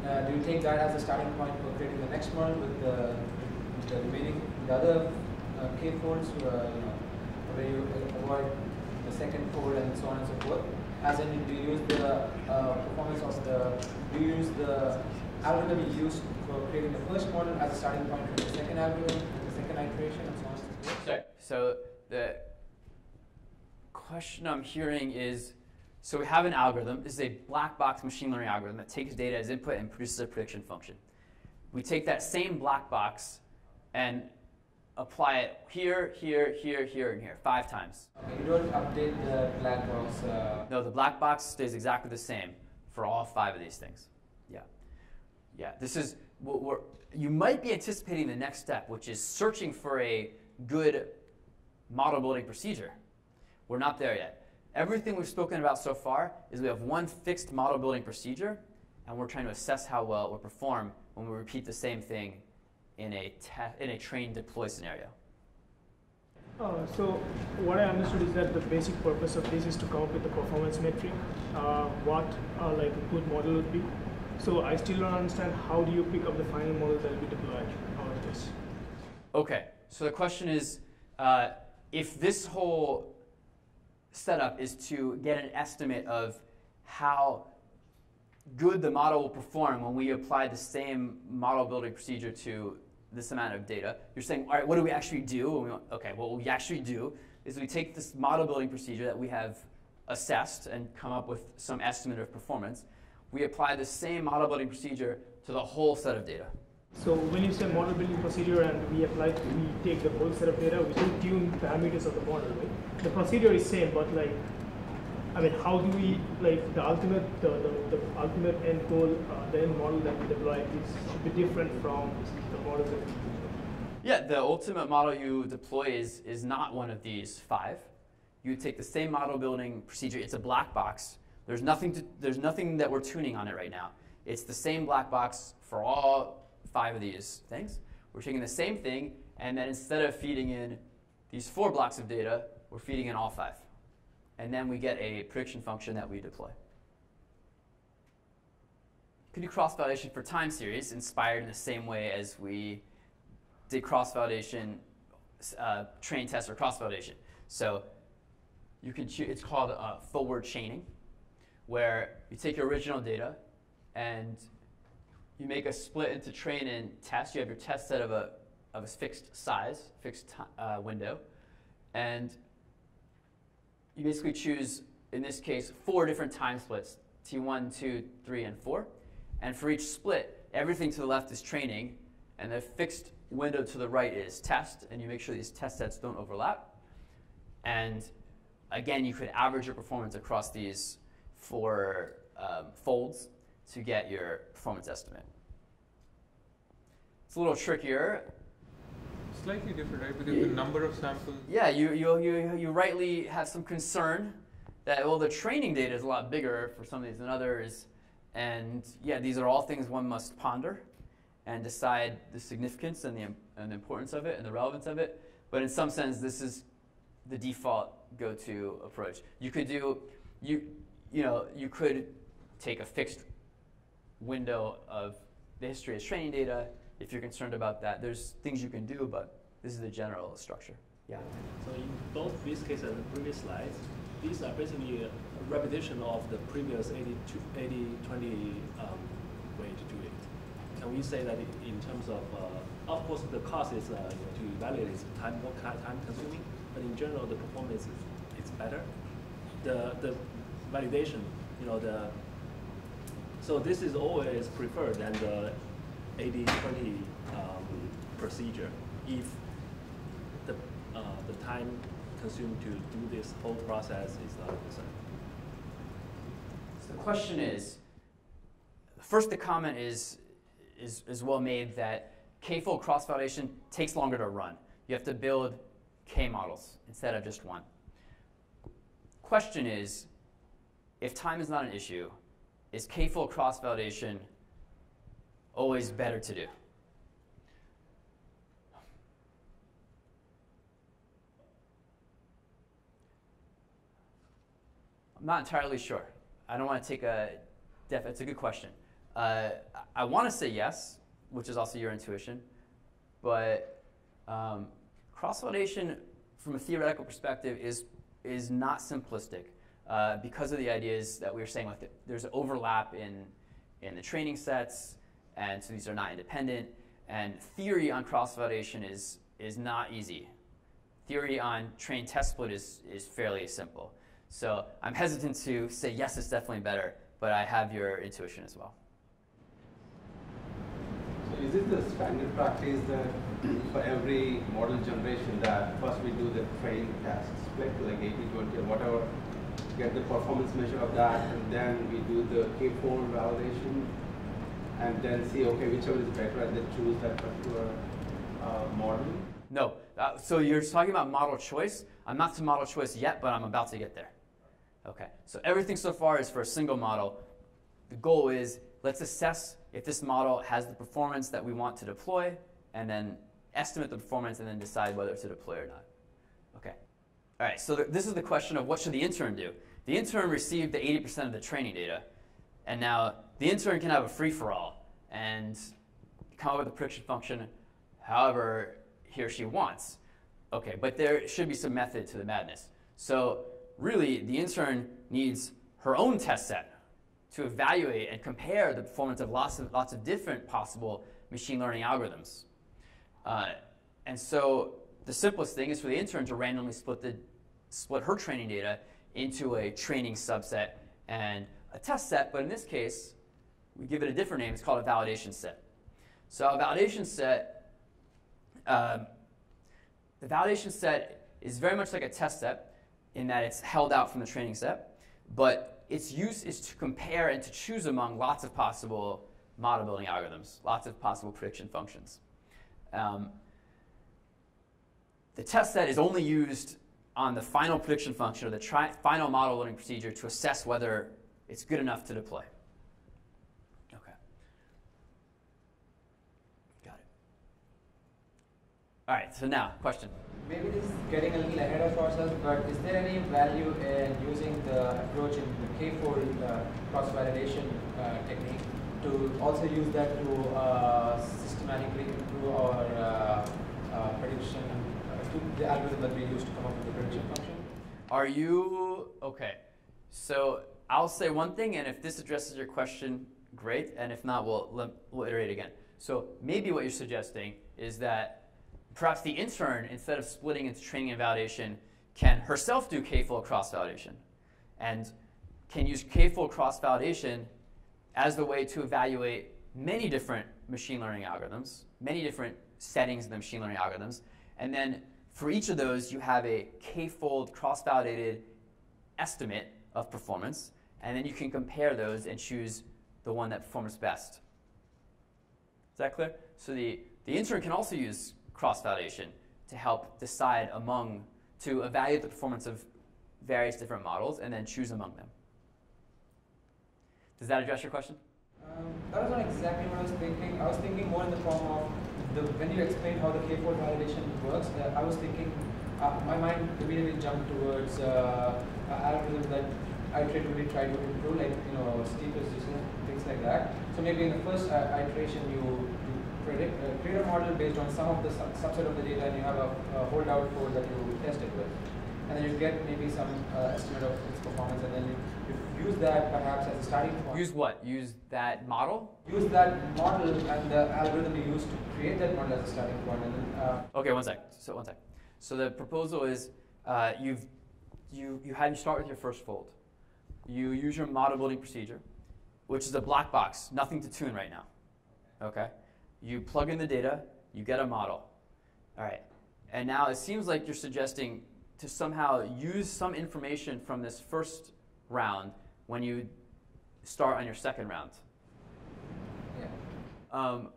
Uh, do you take that as a starting point for creating the next model with the with the remaining the other uh, k-folds, uh, you know, where you avoid the second fold and so on and so forth? As in, do you use the uh, performance of the, do you use the algorithm you used for creating the first model as a starting point for the second algorithm, the second iteration, and so on and so forth? Sorry, so the question I'm hearing is, so we have an algorithm. This is a black box machine learning algorithm that takes data as input and produces a prediction function. We take that same black box and apply it here, here, here, here, and here, five times. Okay, you don't update the black box. Uh... No, the black box stays exactly the same for all five of these things. Yeah, yeah. This is what we're. You might be anticipating the next step, which is searching for a good model building procedure. We're not there yet. Everything we've spoken about so far is we have one fixed model building procedure, and we're trying to assess how well it will perform when we repeat the same thing in a in a train deploy scenario. Uh, so what I understood is that the basic purpose of this is to come up with the performance metric, uh, what uh, like a good model would be. So I still don't understand how do you pick up the final model that will be deployed out of this. Okay, so the question is, uh, if this whole setup is to get an estimate of how good the model will perform when we apply the same model building procedure to this amount of data. You're saying, all right, what do we actually do? We want, okay, well, what we actually do is we take this model building procedure that we have assessed and come up with some estimate of performance. We apply the same model building procedure to the whole set of data. So when you say model building procedure and we apply, we take the whole set of data, we don't tune parameters of the model, right? The procedure is same, but like, I mean, how do we, like, the ultimate, the, the, the ultimate end goal, uh, the end model that we deploy is a bit different from the model that we deploy? Yeah, the ultimate model you deploy is, is not one of these five. You take the same model building procedure. It's a black box. There's nothing, to, there's nothing that we're tuning on it right now. It's the same black box for all five of these things. We're taking the same thing, and then instead of feeding in these four blocks of data, we're feeding in all five. And then we get a prediction function that we deploy. You can do cross-validation for time series, inspired in the same way as we did cross-validation, uh, train test or cross-validation. So you can choose, it's called uh, forward chaining, where you take your original data and you make a split into train and test. You have your test set of a, of a fixed size, fixed uh, window, and you basically choose, in this case, four different time splits, T one, two, three, and four. And for each split, everything to the left is training, and the fixed window to the right is test. And you make sure these test sets don't overlap. And again, you could average your performance across these four um, folds to get your performance estimate. It's a little trickier. Slightly different, right? Because yeah. The number of samples. Yeah, you, you, you, you rightly have some concern that, well, the training data is a lot bigger for some of these than others. And yeah, these are all things one must ponder and decide the significance and the, and the importance of it and the relevance of it. But in some sense, this is the default go-to approach. You could do, you, you know, you could take a fixed window of the history as training data. If you're concerned about that, there's things you can do, but this is the general structure. Yeah. So in both these cases and the previous slides, these are basically a repetition of the previous eighty twenty um, way to do it. Can we say that in terms of, uh, of course, the cost is uh, to evaluate is time more time consuming, but in general the performance is, is better. The the validation, you know, the so this is always preferred and. Uh, eighty twenty um, procedure if the, uh, the time consumed to do this whole process is not concerned. So the question is, First, the comment is, is, is well made that K-fold cross-validation takes longer to run. You have to build K models instead of just one. Question is, if time is not an issue, is K-fold cross-validation always better to do? I'm not entirely sure. I don't want to take a def. It's a good question. Uh, I want to say yes, which is also your intuition, but um, cross-validation from a theoretical perspective is, is not simplistic uh, because of the ideas that we were saying. Like the, there's an overlap in, in the training sets, and so these are not independent. And theory on cross-validation is, is not easy. Theory on train test split is, is fairly simple. So I'm hesitant to say yes, it's definitely better, but I have your intuition as well. Is it the standard practice that for every model generation that first we do the train task split, like eighty twenty or whatever, get the performance measure of that, and then we do the K-fold validation, and then see, okay, whichever is better, and then choose that particular uh, model? No. Uh, so you're talking about model choice. I'm not to model choice yet, but I'm about to get there. Okay. So everything so far is for a single model. The goal is, let's assess if this model has the performance that we want to deploy, and then estimate the performance, and then decide whether to deploy or not. Okay. All right, so th this is the question of what should the intern do? The intern received the eighty percent of the training data, and now the intern can have a free-for-all and come up with a prediction function however he or she wants. Okay, but there should be some method to the madness. So really, the intern needs her own test set to evaluate and compare the performance of lots of, lots of different possible machine learning algorithms. Uh, and so the simplest thing is for the intern to randomly split, the, split her training data into a training subset and a test set, but in this case, we give it a different name. It's called a validation set. So a validation set, um, the validation set is very much like a test set in that it's held out from the training set, but its use is to compare and to choose among lots of possible model building algorithms, lots of possible prediction functions. Um, the test set is only used on the final prediction function or the tri final model learning procedure to assess whether it's good enough to deploy. Okay. Got it. All right, so now, question. Maybe this is getting a little ahead of ourselves, but is there any value in using the approach in the K-fold uh, cross-validation uh, technique to also use that to uh, systematically improve our uh, uh, prediction, uh, to the algorithm that we use to come up with the prediction function? Are you okay? So I'll say one thing, and if this addresses your question, great. And if not, we'll we'll iterate again. So maybe what you're suggesting is that perhaps the intern, instead of splitting into training and validation, can herself do K-fold cross-validation and can use K-fold cross-validation as the way to evaluate many different machine learning algorithms, many different settings in the machine learning algorithms. And then for each of those, you have a K-fold cross-validated estimate of performance. And then you can compare those and choose the one that performs best. Is that clear? So the, the intern can also use cross-validation to help decide among, to evaluate the performance of various different models and then choose among them. Does that address your question? Um, that was not exactly what I was thinking. I was thinking more in the form of, the, when you explained how the K-fold validation works, uh, I was thinking, uh, my mind immediately jumped towards uh, an algorithm that I really try to improve, like, you know, steepest descent, things like that. So maybe in the first uh, iteration, you predict, uh, create a model based on some of the sub subset of the data, and you have a, a holdout code that you test it with. And then you get maybe some uh, estimate of its performance, and then you, you use that perhaps as a starting point. Use what? Use that model? Use that model and the algorithm you use to create that model as a starting point. And then, uh, okay, one sec. So one sec. So the proposal is uh, you've, you, you had you start with your first fold. You use your model building procedure, which is a black box, nothing to tune right now. Okay. You plug in the data, you get a model. All right. And now it seems like you're suggesting to somehow use some information from this first round when you start on your second round. Um,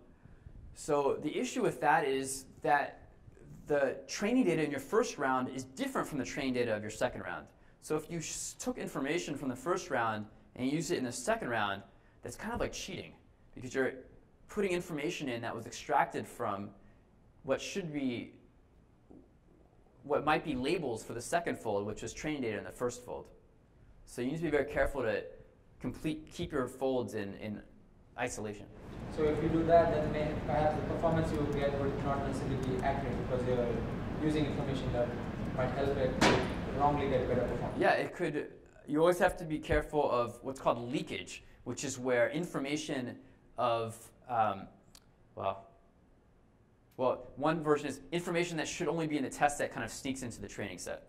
so the issue with that is that the training data in your first round is different from the training data of your second round. So if you took information from the first round and used it in the second round, that's kind of like cheating, because you're putting information in that was extracted from what should be, what might be labels for the second fold, which was training data in the first fold. So you need to be very careful to complete, keep your folds in, in isolation. So if you do that, then may, perhaps the performance you get would not necessarily be accurate, because you're using information that might help it wrongly get better performance. Yeah, it could. You always have to be careful of what's called leakage, which is where information of, um, well, well, one version is information that should only be in the test set kind of sneaks into the training set.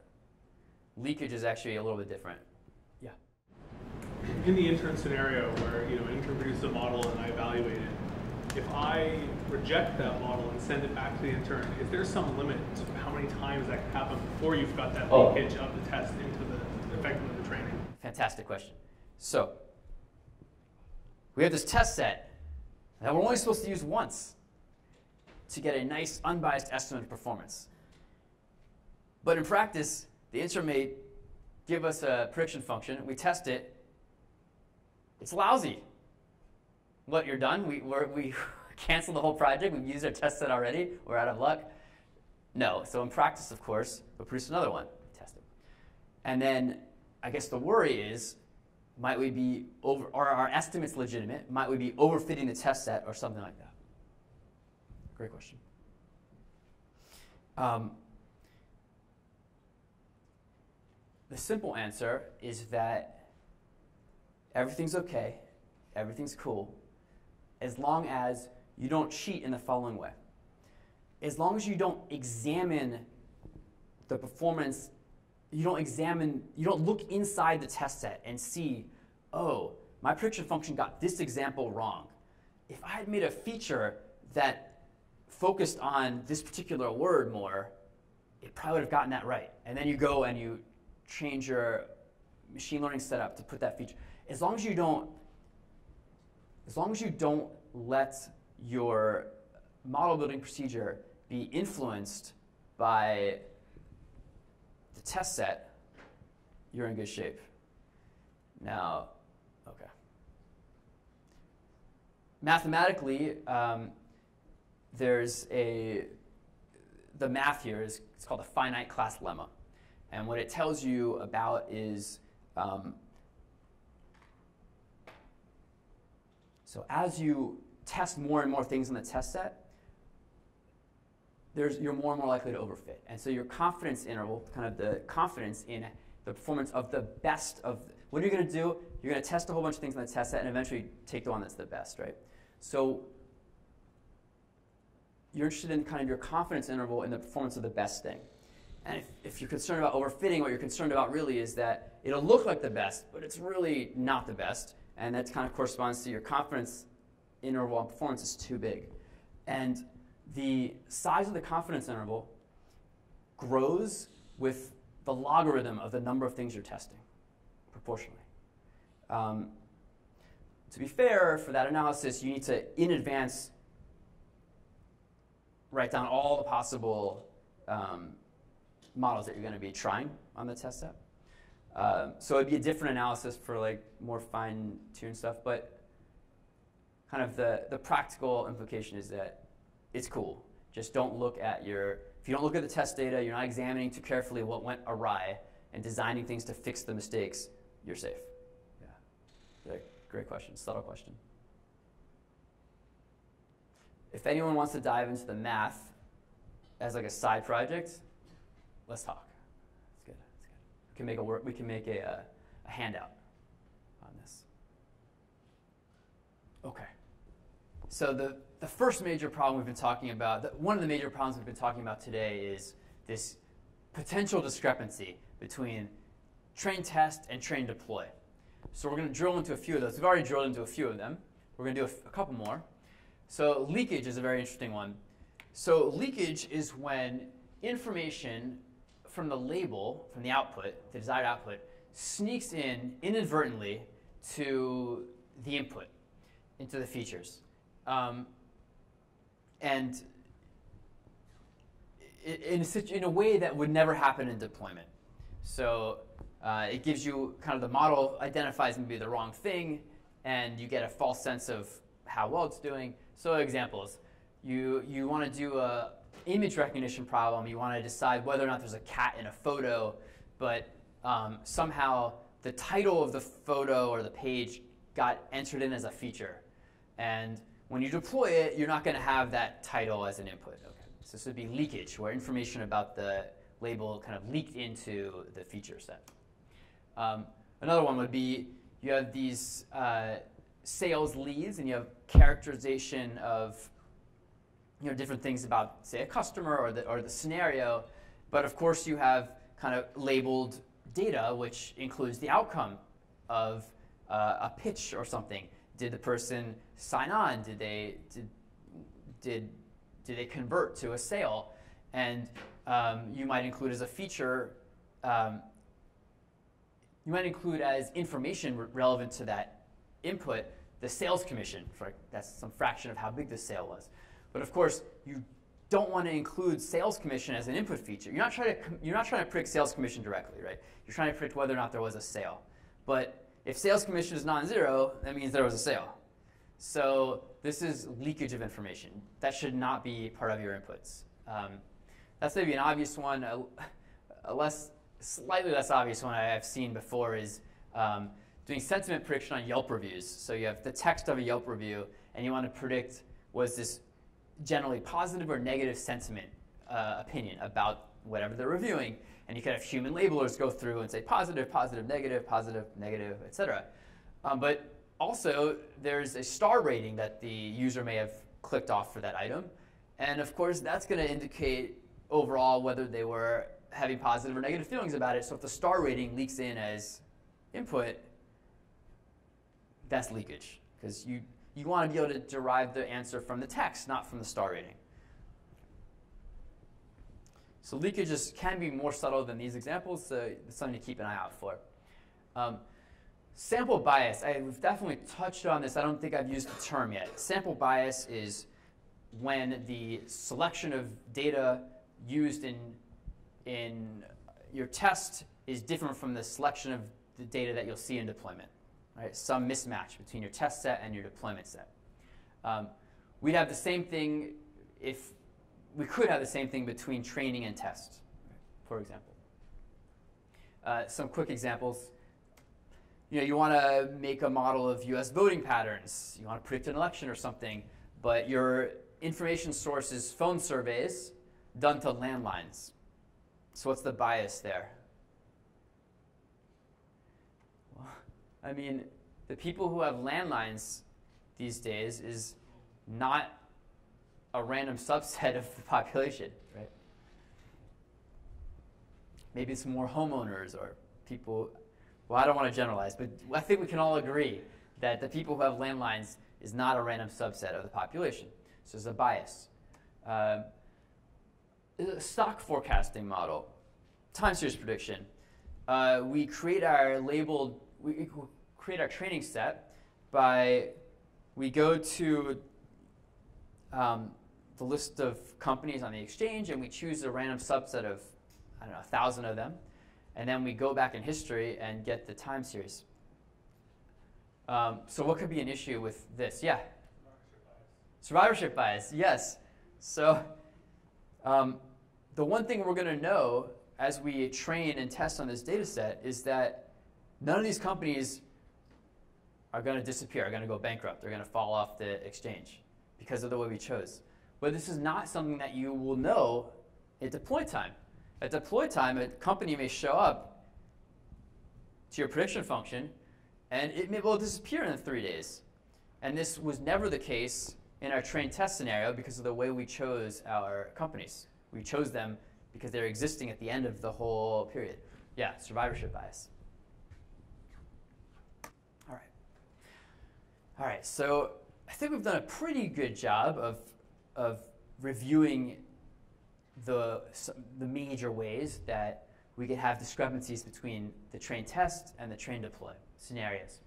Leakage is actually a little bit different. Yeah. In the intern scenario where, you know, intern produces a model and I evaluate it, if I reject that model and send it back to the intern, is there some limit to how many times that can happen before you've got that oh. leakage of the test into the effectiveness of the training? Fantastic question. So we have this test set that we're only supposed to use once to get a nice unbiased estimate of performance. But in practice, the intern may give us a prediction function, we test it, it's lousy. But you're done, we, we're, we canceled the whole project, we've used our test set already, we're out of luck. No, so in practice, of course, we'll produce another one, test it. And then I guess the worry is, might we be over, are our estimates legitimate? Might we be overfitting the test set or something like that? Great question. Um, the simple answer is that everything's okay, everything's cool, as long as you don't cheat in the following way. As long as you don't examine the performance, you don't examine, you don't look inside the test set and see, oh, my prediction function got this example wrong. If I had made a feature that focused on this particular word more, it probably would have gotten that right. And then you go and you change your machine learning setup to put that feature. As long as you don't, as long as you don't let your model building procedure be influenced by the test set, you're in good shape. Now, okay. Mathematically, um, there's a, the math here is, it's called a finite class lemma. And what it tells you about is, um, so as you test more and more things in the test set, there's, you're more and more likely to overfit. And so your confidence interval, kind of the confidence in the performance of the best of, what are you going to do? You're going to test a whole bunch of things in the test set and eventually take the one that's the best, right? So you're interested in kind of your confidence interval in the performance of the best thing. And if, if you're concerned about overfitting, what you're concerned about really is that it'll look like the best, but it's really not the best. And that kind of corresponds to your confidence interval on performance is too big. And the size of the confidence interval grows with the logarithm of the number of things you're testing proportionally. Um, to be fair, for that analysis, you need to, in advance, write down all the possible um, models that you're going to be trying on the test set. Uh, so it'd be a different analysis for like more fine-tuned stuff, but kind of the, the practical implication is that it's cool. Just don't look at your, if you don't look at the test data, you're not examining too carefully what went awry and designing things to fix the mistakes, you're safe. Yeah, great question, subtle question. If anyone wants to dive into the math as like a side project, let's talk. That's good. That's good. We can make a work. We can make a, a handout on this. Okay. So the the first major problem we've been talking about, the, one of the major problems we've been talking about today, is this potential discrepancy between train test and train deploy. So we're going to drill into a few of those. We've already drilled into a few of them. We're going to do a, a couple more. So leakage is a very interesting one. So leakage is when information from the label, from the output, the desired output, sneaks in inadvertently to the input, into the features. Um, and in a, in a way that would never happen in deployment. So uh, it gives you kind of the model identifies maybe the wrong thing, and you get a false sense of how well it's doing. So examples, you you want to do a image recognition problem. You want to decide whether or not there's a cat in a photo, but um, somehow the title of the photo or the page got entered in as a feature. And when you deploy it, you're not going to have that title as an input. Okay. So this would be leakage, where information about the label kind of leaked into the feature set. Um, another one would be you have these uh, sales leads, and you have characterization of you know, different things about, say, a customer or the, or the scenario. But of course, you have kind of labeled data, which includes the outcome of uh, a pitch or something. Did the person sign on? Did they did did did they convert to a sale? And um, you might include as a feature, um, you might include as information relevant to that input the sales commission. For, that's some fraction of how big the sale was. But of course, you don't want to include sales commission as an input feature. You're not trying to you're not trying to predict sales commission directly, right? You're trying to predict whether or not there was a sale, but if sales commission is non-zero, that means there was a sale. So this is leakage of information. That should not be part of your inputs. Um, that's maybe an obvious one. A, a less, slightly less obvious one I've seen before is um, doing sentiment prediction on Yelp reviews. So you have the text of a Yelp review, and you want to predict, was this generally positive or negative sentiment uh, opinion about whatever they're reviewing. And you could have human labelers go through and say positive, positive, negative, positive, negative, et cetera. Um, but also, there's a star rating that the user may have clicked off for that item. And of course, that's going to indicate overall whether they were having positive or negative feelings about it. So if the star rating leaks in as input, that's leakage. Because you, you want to be able to derive the answer from the text, not from the star rating. So leakages can be more subtle than these examples, so it's something to keep an eye out for. Um, sample bias, I've definitely touched on this. I don't think I've used the term yet. Sample bias is when the selection of data used in, in your test is different from the selection of the data that you'll see in deployment. Right? Some mismatch between your test set and your deployment set. Um, we'd have the same thing if we could have the same thing between training and test, for example. Uh, some quick examples. You know, you want to make a model of U S voting patterns. You want to predict an election or something, but your information source is phone surveys done to landlines. So what's the bias there? Well, I mean, the people who have landlines these days is not a random subset of the population, right? Maybe it's more homeowners or people, well, I don't want to generalize, but I think we can all agree that the people who have landlines is not a random subset of the population. So it's a bias. Uh, stock forecasting model, time series prediction. Uh, we create our labeled, we create our training set by, we go to Um, the list of companies on the exchange, and we choose a random subset of, I don't know, a thousand of them, and then we go back in history and get the time series. Um, so what could be an issue with this? Yeah? Survivorship bias. Survivorship bias, yes. So um, the one thing we're going to know as we train and test on this data set is that none of these companies are going to disappear, are going to go bankrupt, they're going to fall off the exchange, because of the way we chose. But this is not something that you will know at deploy time. At deploy time, a company may show up to your prediction function, and it may well disappear in three days. And this was never the case in our train test scenario because of the way we chose our companies. We chose them because they're existing at the end of the whole period. Yeah, survivorship bias. All right. All right, so I think we've done a pretty good job of, of reviewing the, the major ways that we could have discrepancies between the train test and the train deploy scenarios.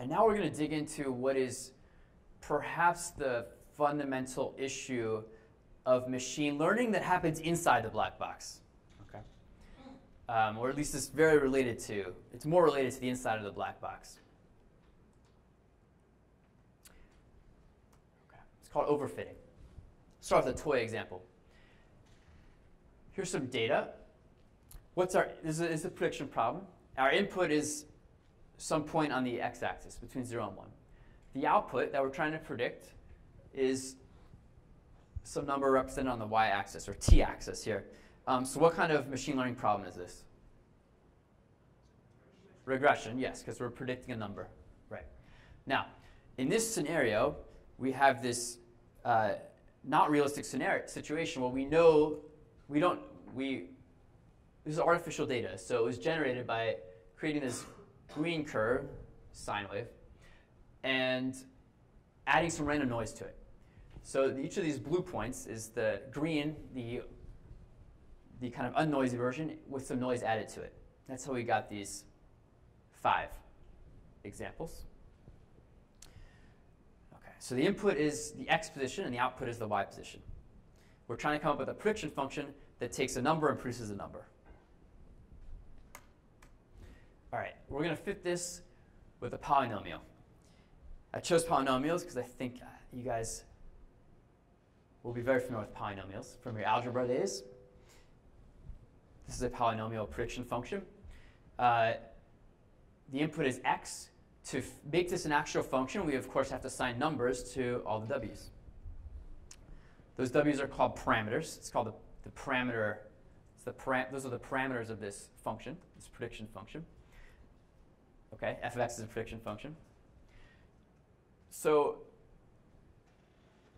And now we're going to dig into what is perhaps the fundamental issue of machine learning that happens inside the black box. Okay. Um, or at least it's very related to, it's more related to the inside of the black box. Okay. It's called overfitting. Start with a toy example. Here's some data. What's our, this is a prediction problem. Our input is some point on the x-axis between zero and one. The output that we're trying to predict is some number represented on the y-axis, or t-axis here. Um, so what kind of machine learning problem is this? Regression, yes, because we're predicting a number. Right. Now, in this scenario, we have this uh, not realistic scenario situation where we know we don't, we, this is artificial data. So it was generated by creating this green curve, sine wave, and adding some random noise to it. So each of these blue points is the green, the, the kind of unnoisy version with some noise added to it. That's how we got these five examples. Okay, so the input is the x position and the output is the y position. We're trying to come up with a prediction function that takes a number and produces a number. All right, we're going to fit this with a polynomial. I chose polynomials because I think you guys will be very familiar with polynomials from your algebra days. This is a polynomial prediction function. Uh, the input is x. To f make this an actual function, we of course have to assign numbers to all the w's. Those w's are called parameters. It's called the, the parameter. It's the param those are the parameters of this function, this prediction function. Okay, f of x is a prediction function. So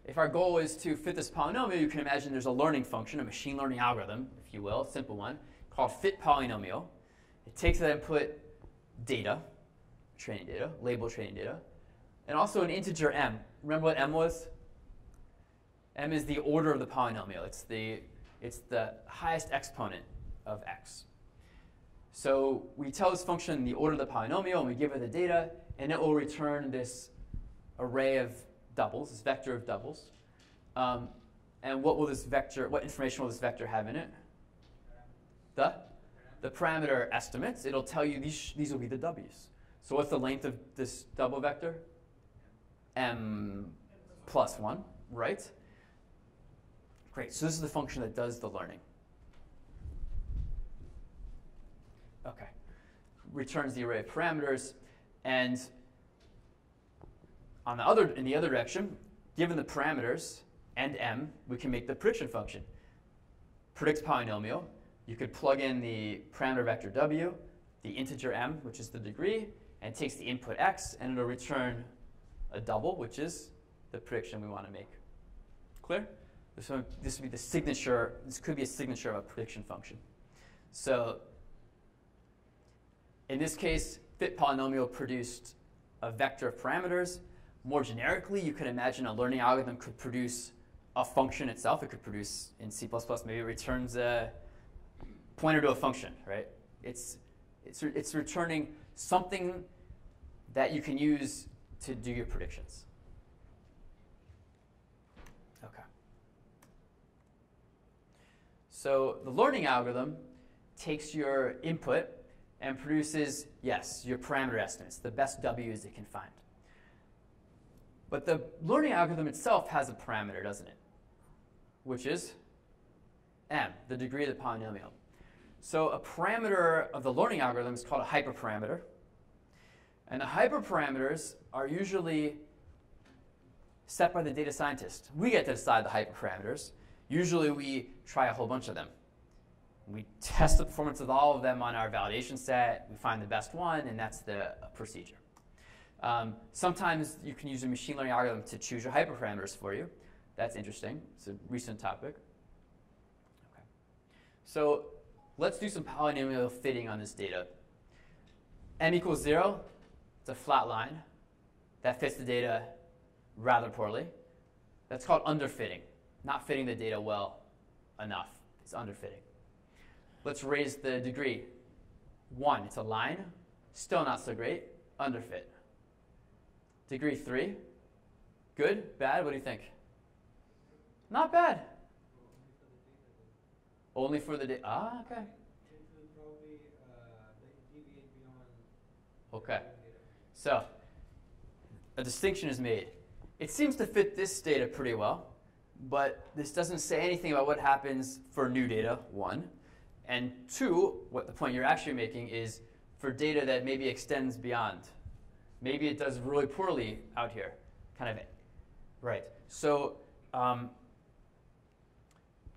if our goal is to fit this polynomial, you can imagine there's a learning function, a machine learning algorithm, if you will, a simple one, called fit polynomial. It takes that input data, training data, label training data, and also an integer m. Remember what m was? M is the order of the polynomial. It's the, it's the highest exponent of x. So we tell this function the order of the polynomial, and we give it the data, and it will return this array of doubles, this vector of doubles. Um, and what will this vector, what information will this vector have in it? The, the parameter estimates. It'll tell you these, these will be the w's. So what's the length of this double vector? M plus one, right? Great, so this is the function that does the learning. Okay, returns the array of parameters. And on the other, in the other direction, given the parameters and m, we can make the prediction function. Predicts polynomial. You could plug in the parameter vector w, the integer m, which is the degree, and takes the input x, and it'll return a double, which is the prediction we want to make. Clear? This would, this would be the signature. This could be a signature of a prediction function. So in this case, fit polynomial produced a vector of parameters. More generically, you could imagine a learning algorithm could produce a function itself. It could produce, in C plus plus, maybe it returns a pointer to a function, right? It's, it's, it's returning something that you can use to do your predictions. Okay. So the learning algorithm takes your input and produces, yes, your parameter estimates, the best w's it can find. But the learning algorithm itself has a parameter, doesn't it? Which is m, the degree of the polynomial. So a parameter of the learning algorithm is called a hyperparameter. And the hyperparameters are usually set by the data scientist. We get to decide the hyperparameters. Usually we try a whole bunch of them. We test the performance of all of them on our validation set. We find the best one, and that's the procedure. Um, sometimes you can use a machine learning algorithm to choose your hyperparameters for you. That's interesting. It's a recent topic. Okay. So let's do some polynomial fitting on this data. M equals zero. It's a flat line. That fits the data rather poorly. That's called underfitting, not fitting the data well enough. It's underfitting. Let's raise the degree. one. It's a line. Still not so great. Underfit. Degree three, good, bad, what do you think? Not bad. Only for the day. Ah, okay. Okay. So a distinction is made. It seems to fit this data pretty well, but this doesn't say anything about what happens for new data, one. And two, what the point you're actually making is for data that maybe extends beyond. Maybe it does really poorly out here, kind of. Right. So um,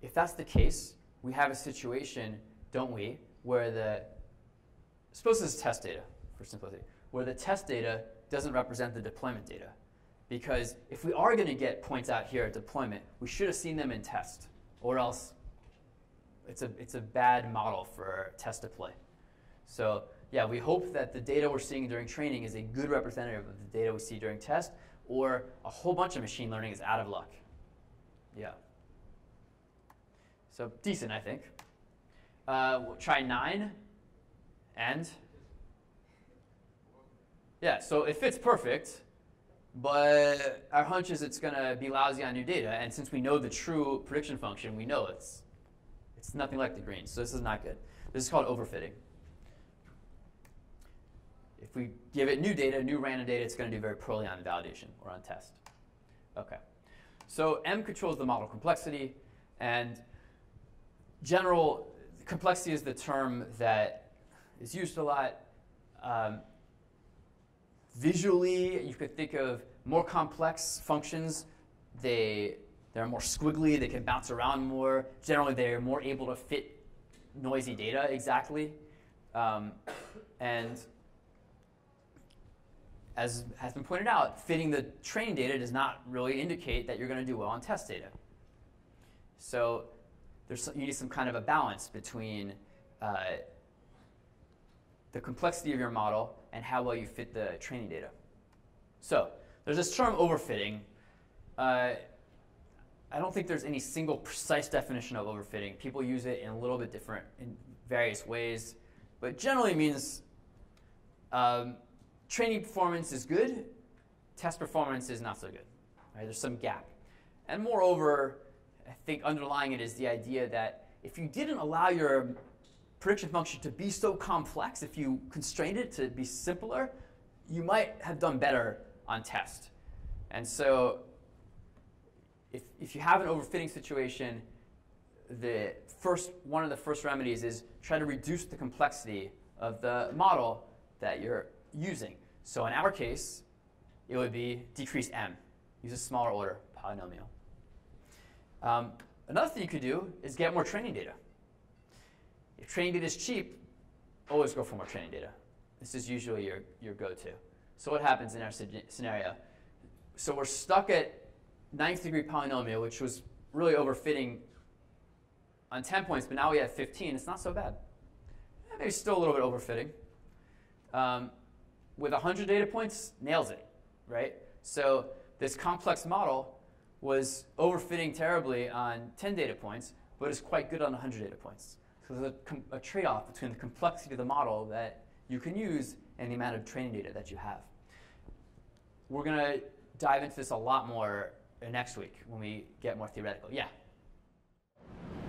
if that's the case, we have a situation, don't we, where the, suppose this is test data, for simplicity, where the test data doesn't represent the deployment data. Because if we are going to get points out here at deployment, we should have seen them in test, or else it's a, it's a bad model for test deploy. So yeah, we hope that the data we're seeing during training is a good representative of the data we see during test, or a whole bunch of machine learning is out of luck. Yeah. So decent, I think. Uh, we'll try nine, and yeah, so it fits perfect, but our hunch is it's going to be lousy on new data. And since we know the true prediction function, we know it's, it's nothing like the green. So this is not good. This is called overfitting. If we give it new data, new random data, it's going to do very poorly on validation or on test. OK. So M controls the model complexity. And general complexity is the term that is used a lot. Um, visually, you could think of more complex functions. They, they're more squiggly. They can bounce around more. Generally, they're more able to fit noisy data exactly. Um, and as has been pointed out, fitting the training data does not really indicate that you're going to do well on test data. So there's, you need some kind of a balance between uh, the complexity of your model and how well you fit the training data. So there's this term overfitting. Uh, I don't think there's any single precise definition of overfitting. People use it in a little bit different, in various ways. But generally means um, training performance is good. Test performance is not so good. Right? There's some gap. And moreover, I think underlying it is the idea that if you didn't allow your prediction function to be so complex, if you constrained it to be simpler, you might have done better on test. And so if, if you have an overfitting situation, the first, one of the first remedies is try to reduce the complexity of the model that you're using. So in our case, it would be decrease M. Use a smaller order polynomial. Um, another thing you could do is get more training data. If training data is cheap, always go for more training data. This is usually your, your go-to. So what happens in our scenario? So we're stuck at ninth degree polynomial, which was really overfitting on ten points, but now we have fifteen. It's not so bad. Maybe still a little bit overfitting. Um, with one hundred data points, nails it, right? So this complex model was overfitting terribly on ten data points, but is quite good on one hundred data points. So there's a, a trade-off between the complexity of the model that you can use and the amount of training data that you have. We're going to dive into this a lot more next week when we get more theoretical. Yeah?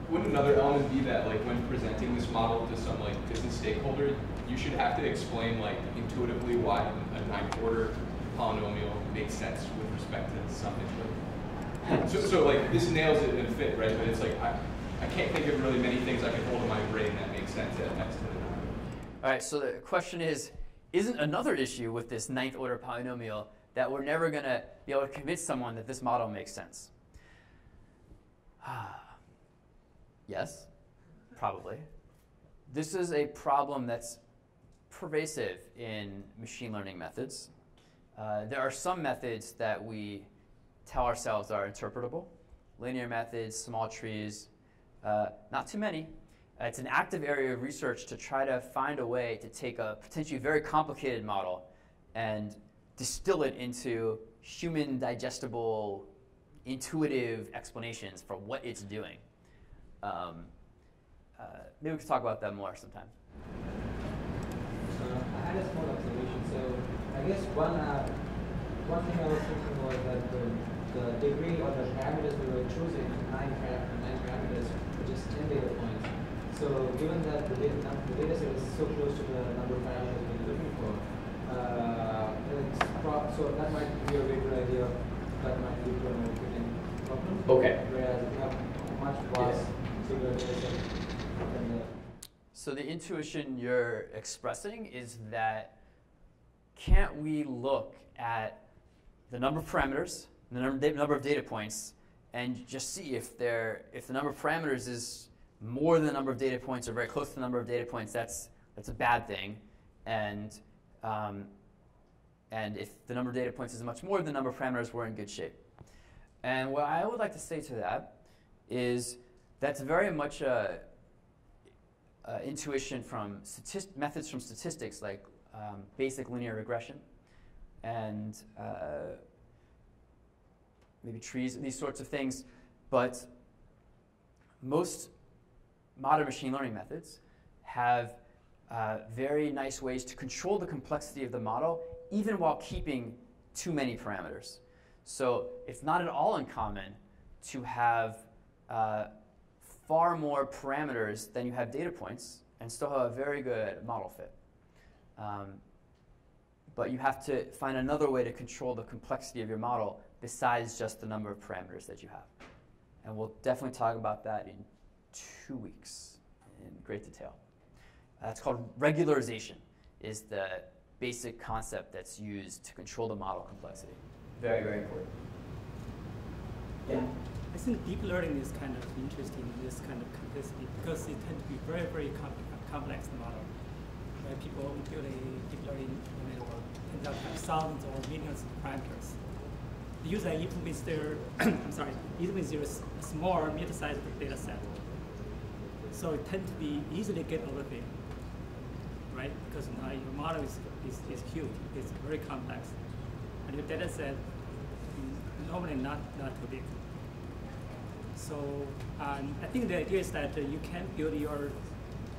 Wouldn't another element be that, like, when presenting this model to some, like, distant stakeholder, you should have to explain, like, intuitively why a ninth-order polynomial makes sense with respect to something? So, so like, this nails it and fit, right? But it's like, I, I can't think of really many things I can hold in my brain that makes sense at next to the nine. All right, so the question is, isn't another issue with this ninth order polynomial that we're never going to be able to convince someone that this model makes sense? Yes, probably. This is a problem that's pervasive in machine learning methods. Uh, there are some methods that we tell ourselves are interpretable. Linear methods, small trees, uh, not too many. Uh, it's an active area of research to try to find a way to take a potentially very complicated model and distill it into human digestible, intuitive explanations for what it's doing. Um, uh, maybe we can talk about that more sometime. Uh, I had a small observation. So I guess one, uh, one thing I was thinking was that the the degree or the parameters we were choosing, nine, nine parameters, which is ten data points. So given that the data, the data set is so close to the number of parameters we're looking for, uh, it's prop, so that might be a very good idea, that might be a fitting problem. Okay. Whereas we have much vast, bigger data set than the. So the intuition you're expressing is that can't we look at the number of parameters, the number, number of data points, and just see if they're, if the number of parameters is more than the number of data points or very close to the number of data points, that's, that's a bad thing. And, um, and if the number of data points is much more than the number of parameters, we're in good shape. And what I would like to say to that is that's very much a, a intuition from methods from statistics like um, basic linear regression and uh, maybe trees, these sorts of things. But most modern machine learning methods have uh, very nice ways to control the complexity of the model even while keeping too many parameters. So it's not at all uncommon to have uh, far more parameters than you have data points and still have a very good model fit. Um, but you have to find another way to control the complexity of your model besides just the number of parameters that you have. And we'll definitely talk about that in two weeks in great detail. That's called regularization, is the basic concept that's used to control the model complexity. Very, very important. Yeah? I think deep learning is kind of interesting in this kind of complexity because it tends to be very, very com complex model. Where people build a deep learning model and they have thousands or millions of parameters. They use that even with their, I'm sorry, even with their small, mid-sized data set. So it tends to be easily get overfitting, right? Because now your model is, is, is huge, it's very complex. And your data set is normally not, not too big. So um, I think the idea is that uh, you can build your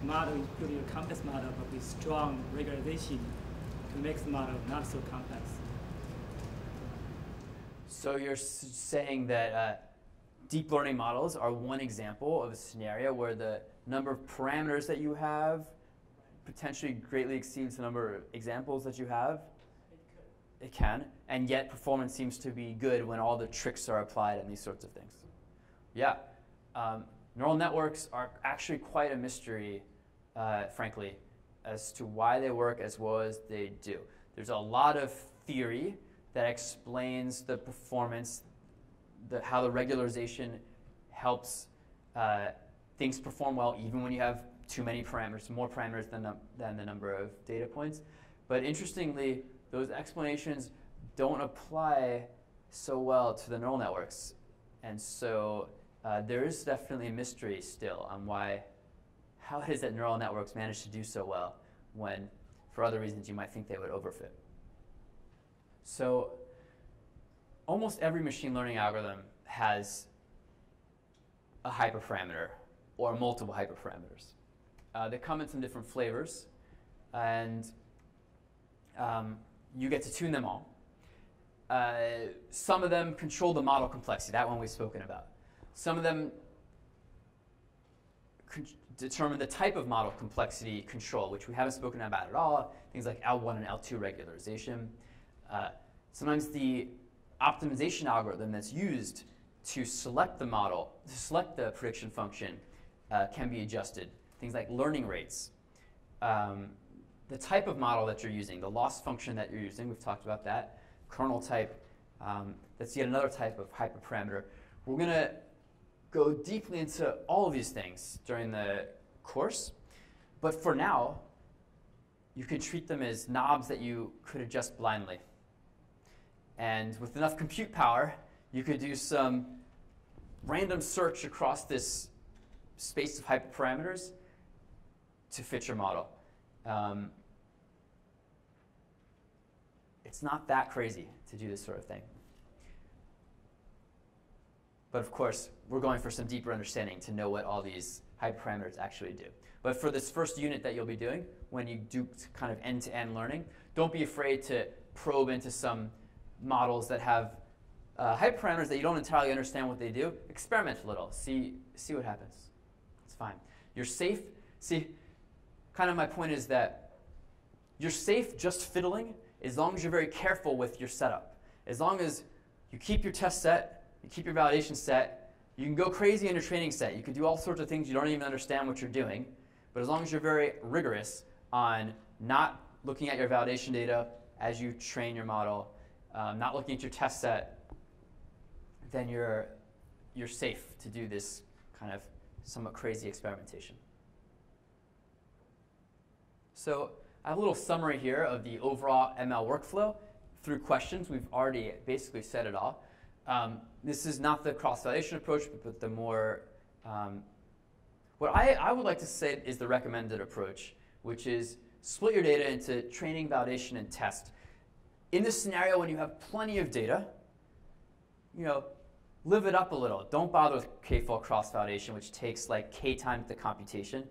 model, build your complex model, but with strong regularization to make the model not so complex. So you're s saying that uh, deep learning models are one example of a scenario where the number of parameters that you have potentially greatly exceeds the number of examples that you have? It, it can. And yet performance seems to be good when all the tricks are applied and these sorts of things. Yeah, um, neural networks are actually quite a mystery, uh, frankly, as to why they work as well as they do. There's a lot of theory that explains the performance, the, how the regularization helps uh, things perform well even when you have too many parameters, more parameters than the, than the number of data points. But interestingly, those explanations don't apply so well to the neural networks. And so Uh, there is definitely a mystery still on why, how it is that neural networks manage to do so well when, for other reasons, you might think they would overfit. So almost every machine learning algorithm has a hyperparameter or multiple hyperparameters. Uh, they come in some different flavors, and um, you get to tune them all. Uh, some of them control the model complexity, that one we've spoken about. Some of them determine the type of model complexity control, which we haven't spoken about at all, things like L one and L two regularization. Uh, sometimes the optimization algorithm that's used to select the model, to select the prediction function, uh, can be adjusted, things like learning rates. Um, the type of model that you're using, the loss function that you're using, we've talked about that, kernel type, um, that's yet another type of hyperparameter. We're going to go deeply into all of these things during the course. But for now, you can treat them as knobs that you could adjust blindly. And with enough compute power, you could do some random search across this space of hyperparameters to fit your model. Um, it's not that crazy to do this sort of thing. But of course, we're going for some deeper understanding to know what all these hyperparameters actually do. But for this first unit that you'll be doing, when you do kind of end-to-end learning, don't be afraid to probe into some models that have uh, hyperparameters that you don't entirely understand what they do, experiment a little. See, see what happens. It's fine. You're safe. See, kind of my point is that you're safe just fiddling as long as you're very careful with your setup. As long as you keep your test set, you keep your validation set, you can go crazy in your training set. You can do all sorts of things you don't even understand what you're doing. But as long as you're very rigorous on not looking at your validation data as you train your model, um, not looking at your test set, then you're, you're safe to do this kind of somewhat crazy experimentation. So I have a little summary here of the overall M L workflow through questions. We've already basically said it all. Um, this is not the cross-validation approach, but the more, um, what I, I would like to say is the recommended approach, which is split your data into training, validation, and test. In this scenario, when you have plenty of data, you know, live it up a little. Don't bother with k-fold cross-validation, which takes like k times the computation.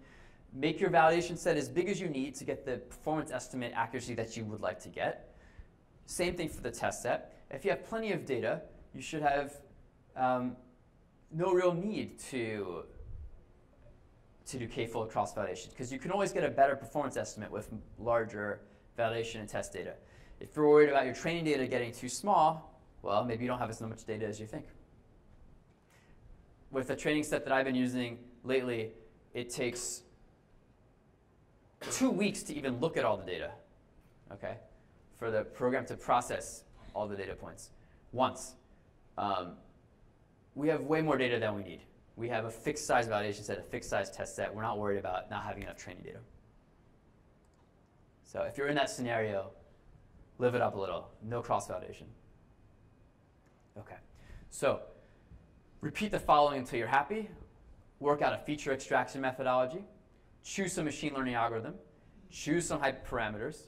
Make your validation set as big as you need to get the performance estimate accuracy that you would like to get. Same thing for the test set. If you have plenty of data, you should have um, no real need to, to do k-fold cross-validation, because you can always get a better performance estimate with larger validation and test data. If you're worried about your training data getting too small, well, maybe you don't have as much data as you think. With the training set that I've been using lately, it takes two weeks to even look at all the data, okay, for the program to process all the data points once. Um, we have way more data than we need. We have a fixed size validation set, a fixed size test set. We're not worried about not having enough training data. So if you're in that scenario, live it up a little. No cross-validation. Okay. So repeat the following until you're happy. Work out a feature extraction methodology. Choose some machine learning algorithm. Choose some hyperparameters.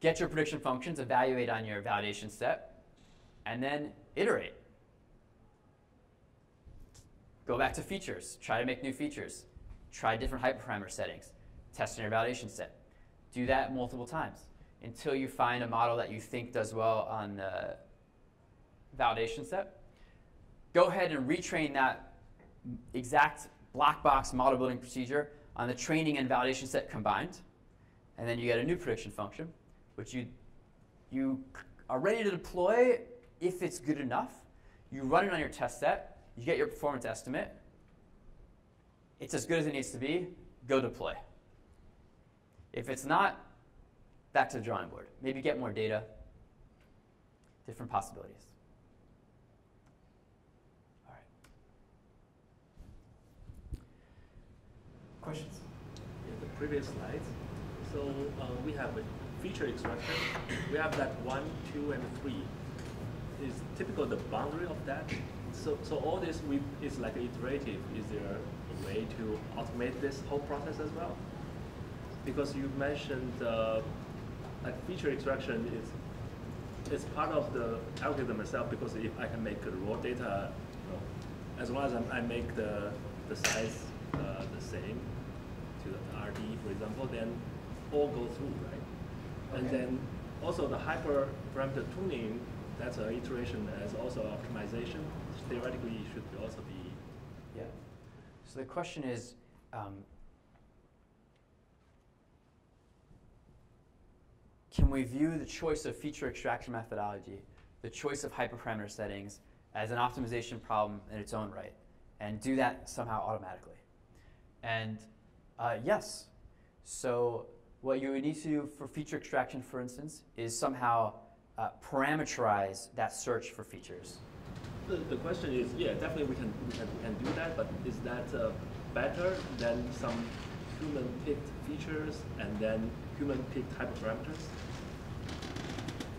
Get your prediction functions, evaluate on your validation set, and then iterate. Go back to features. Try to make new features. Try different hyperparameter settings. Test in your validation set. Do that multiple times until you find a model that you think does well on the validation set. Go ahead and retrain that exact black box model building procedure on the training and validation set combined. And then you get a new prediction function, which you, you are ready to deploy if it's good enough. You run it on your test set. You get your performance estimate. It's as good as it needs to be. Go deploy. If it's not, back to the drawing board. Maybe get more data, different possibilities. All right. Questions? In the previous slides, so uh, we have a feature extraction. We have that one, two, and three. Is typical the boundary of that? So, so all this we, is like iterative. Is there a way to automate this whole process as well? Because you mentioned uh, like feature extraction is, is part of the algorithm itself, because if I can make the raw data, you know, as long as I'm, I make the, the size uh, the same to the R D, for example, then all go through, right? Okay. And then also the hyperparameter tuning, that's an iteration as also optimization. Theoretically, it should also be. Yeah. So the question is, um, can we view the choice of feature extraction methodology, the choice of hyperparameter settings, as an optimization problem in its own right, and do that somehow automatically? And uh, yes. So what you would need to do for feature extraction, for instance, is somehow Uh, parameterize that search for features. The, the question is, yeah, definitely we can, we can we can do that, but is that uh, better than some human-picked features and then human-picked hyperparameters?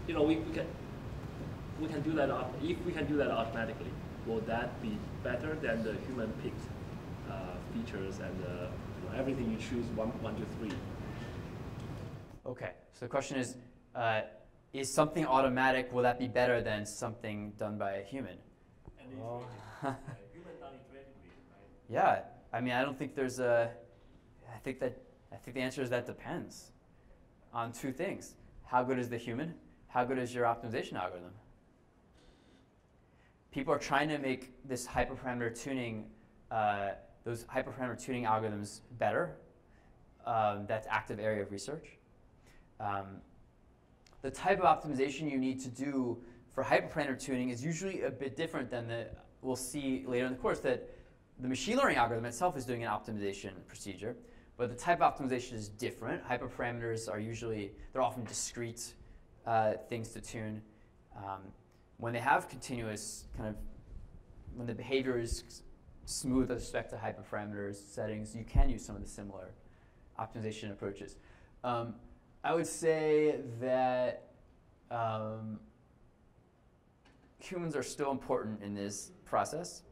You know, we, we can we can do that if we can do that automatically. Will that be better than the human-picked uh, features and uh, you know, everything you choose one, one, two, three? Okay. So the question is. Uh, Is something automatic, will that be better than something done by a human? And oh. Human done iteratively, right? Yeah, I mean, I don't think there's a, I think that, I think the answer is that depends on two things. How good is the human? How good is your optimization algorithm? people are trying to make this hyperparameter tuning, uh, those hyperparameter tuning algorithms better. Um, that's active area of research. Um, the type of optimization you need to do for hyperparameter tuning is usually a bit different than the, we'll see later in the course that the machine learning algorithm itself is doing an optimization procedure, but the type of optimization is different. Hyperparameters are usually, they're often discrete uh, things to tune. Um, when they have continuous kind of, when the behavior is smooth with respect to hyperparameters settings, you can use some of the similar optimization approaches. Um, I would say that um, humans are still important in this process.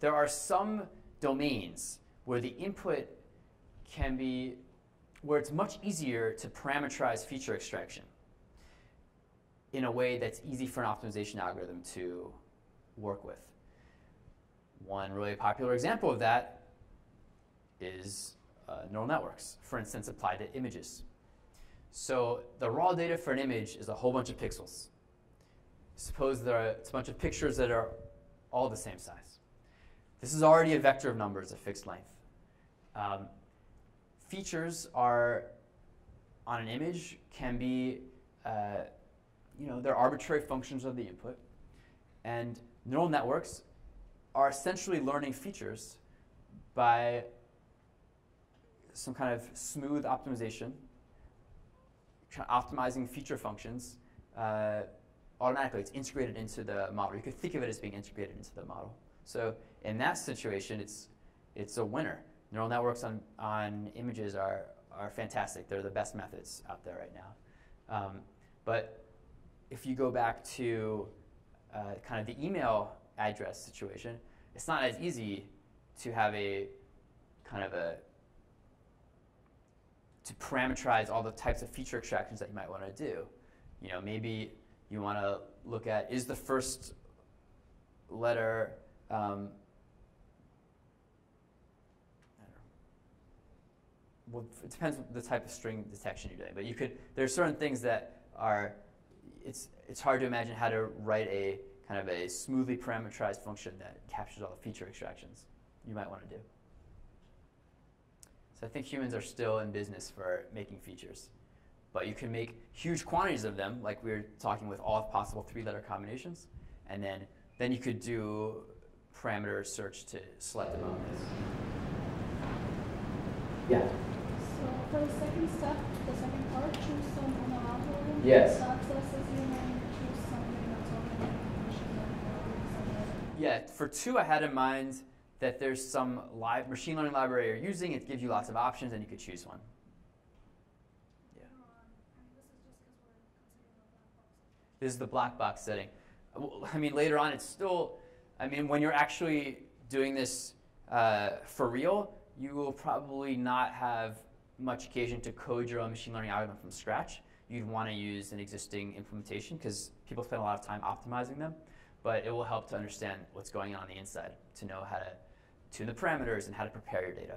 There are some domains where the input can be, where it's much easier to parameterize feature extraction in a way that's easy for an optimization algorithm to work with. One really popular example of that is uh, neural networks, for instance, applied to images. So the raw data for an image is a whole bunch of pixels. Suppose there are, it's a bunch of pictures that are all the same size. This is already a vector of numbers, a fixed length. Um, features are on an image can be, uh, you know, they're arbitrary functions of the input. And neural networks are essentially learning features by some kind of smooth optimization, optimizing feature functions uh, automatically. It's integrated into the model. You could think of it as being integrated into the model. So in that situation, it's, it's a winner. Neural networks on, on images are, are fantastic. They're the best methods out there right now. Um, but if you go back to uh, kind of the email address situation, it's not as easy to have a kind of a to parameterize all the types of feature extractions that you might want to do. You know, maybe you want to look at, is the first letter, um, I don't know. Well, it depends on the type of string detection you're doing, but you could, there are certain things that are, it's, it's hard to imagine how to write a kind of a smoothly parameterized function that captures all the feature extractions you might want to do. I think humans are still in business for making features. But you can make huge quantities of them, like we were talking with all possible three-letter combinations. And then, then you could do parameter search to select them out. Yeah? So for the second step, the second part, choose some algorithm. Yes. Yeah, for two, I had in mind that there's some live machine learning library you're using. It gives you lots of options, and you could choose one. Yeah. This is the black box setting. I mean, later on, it's still, I mean, when you're actually doing this uh, for real, you will probably not have much occasion to code your own machine learning algorithm from scratch. You'd want to use an existing implementation because people spend a lot of time optimizing them. But it will help to understand what's going on on the inside, to know how to tune the parameters and how to prepare your data.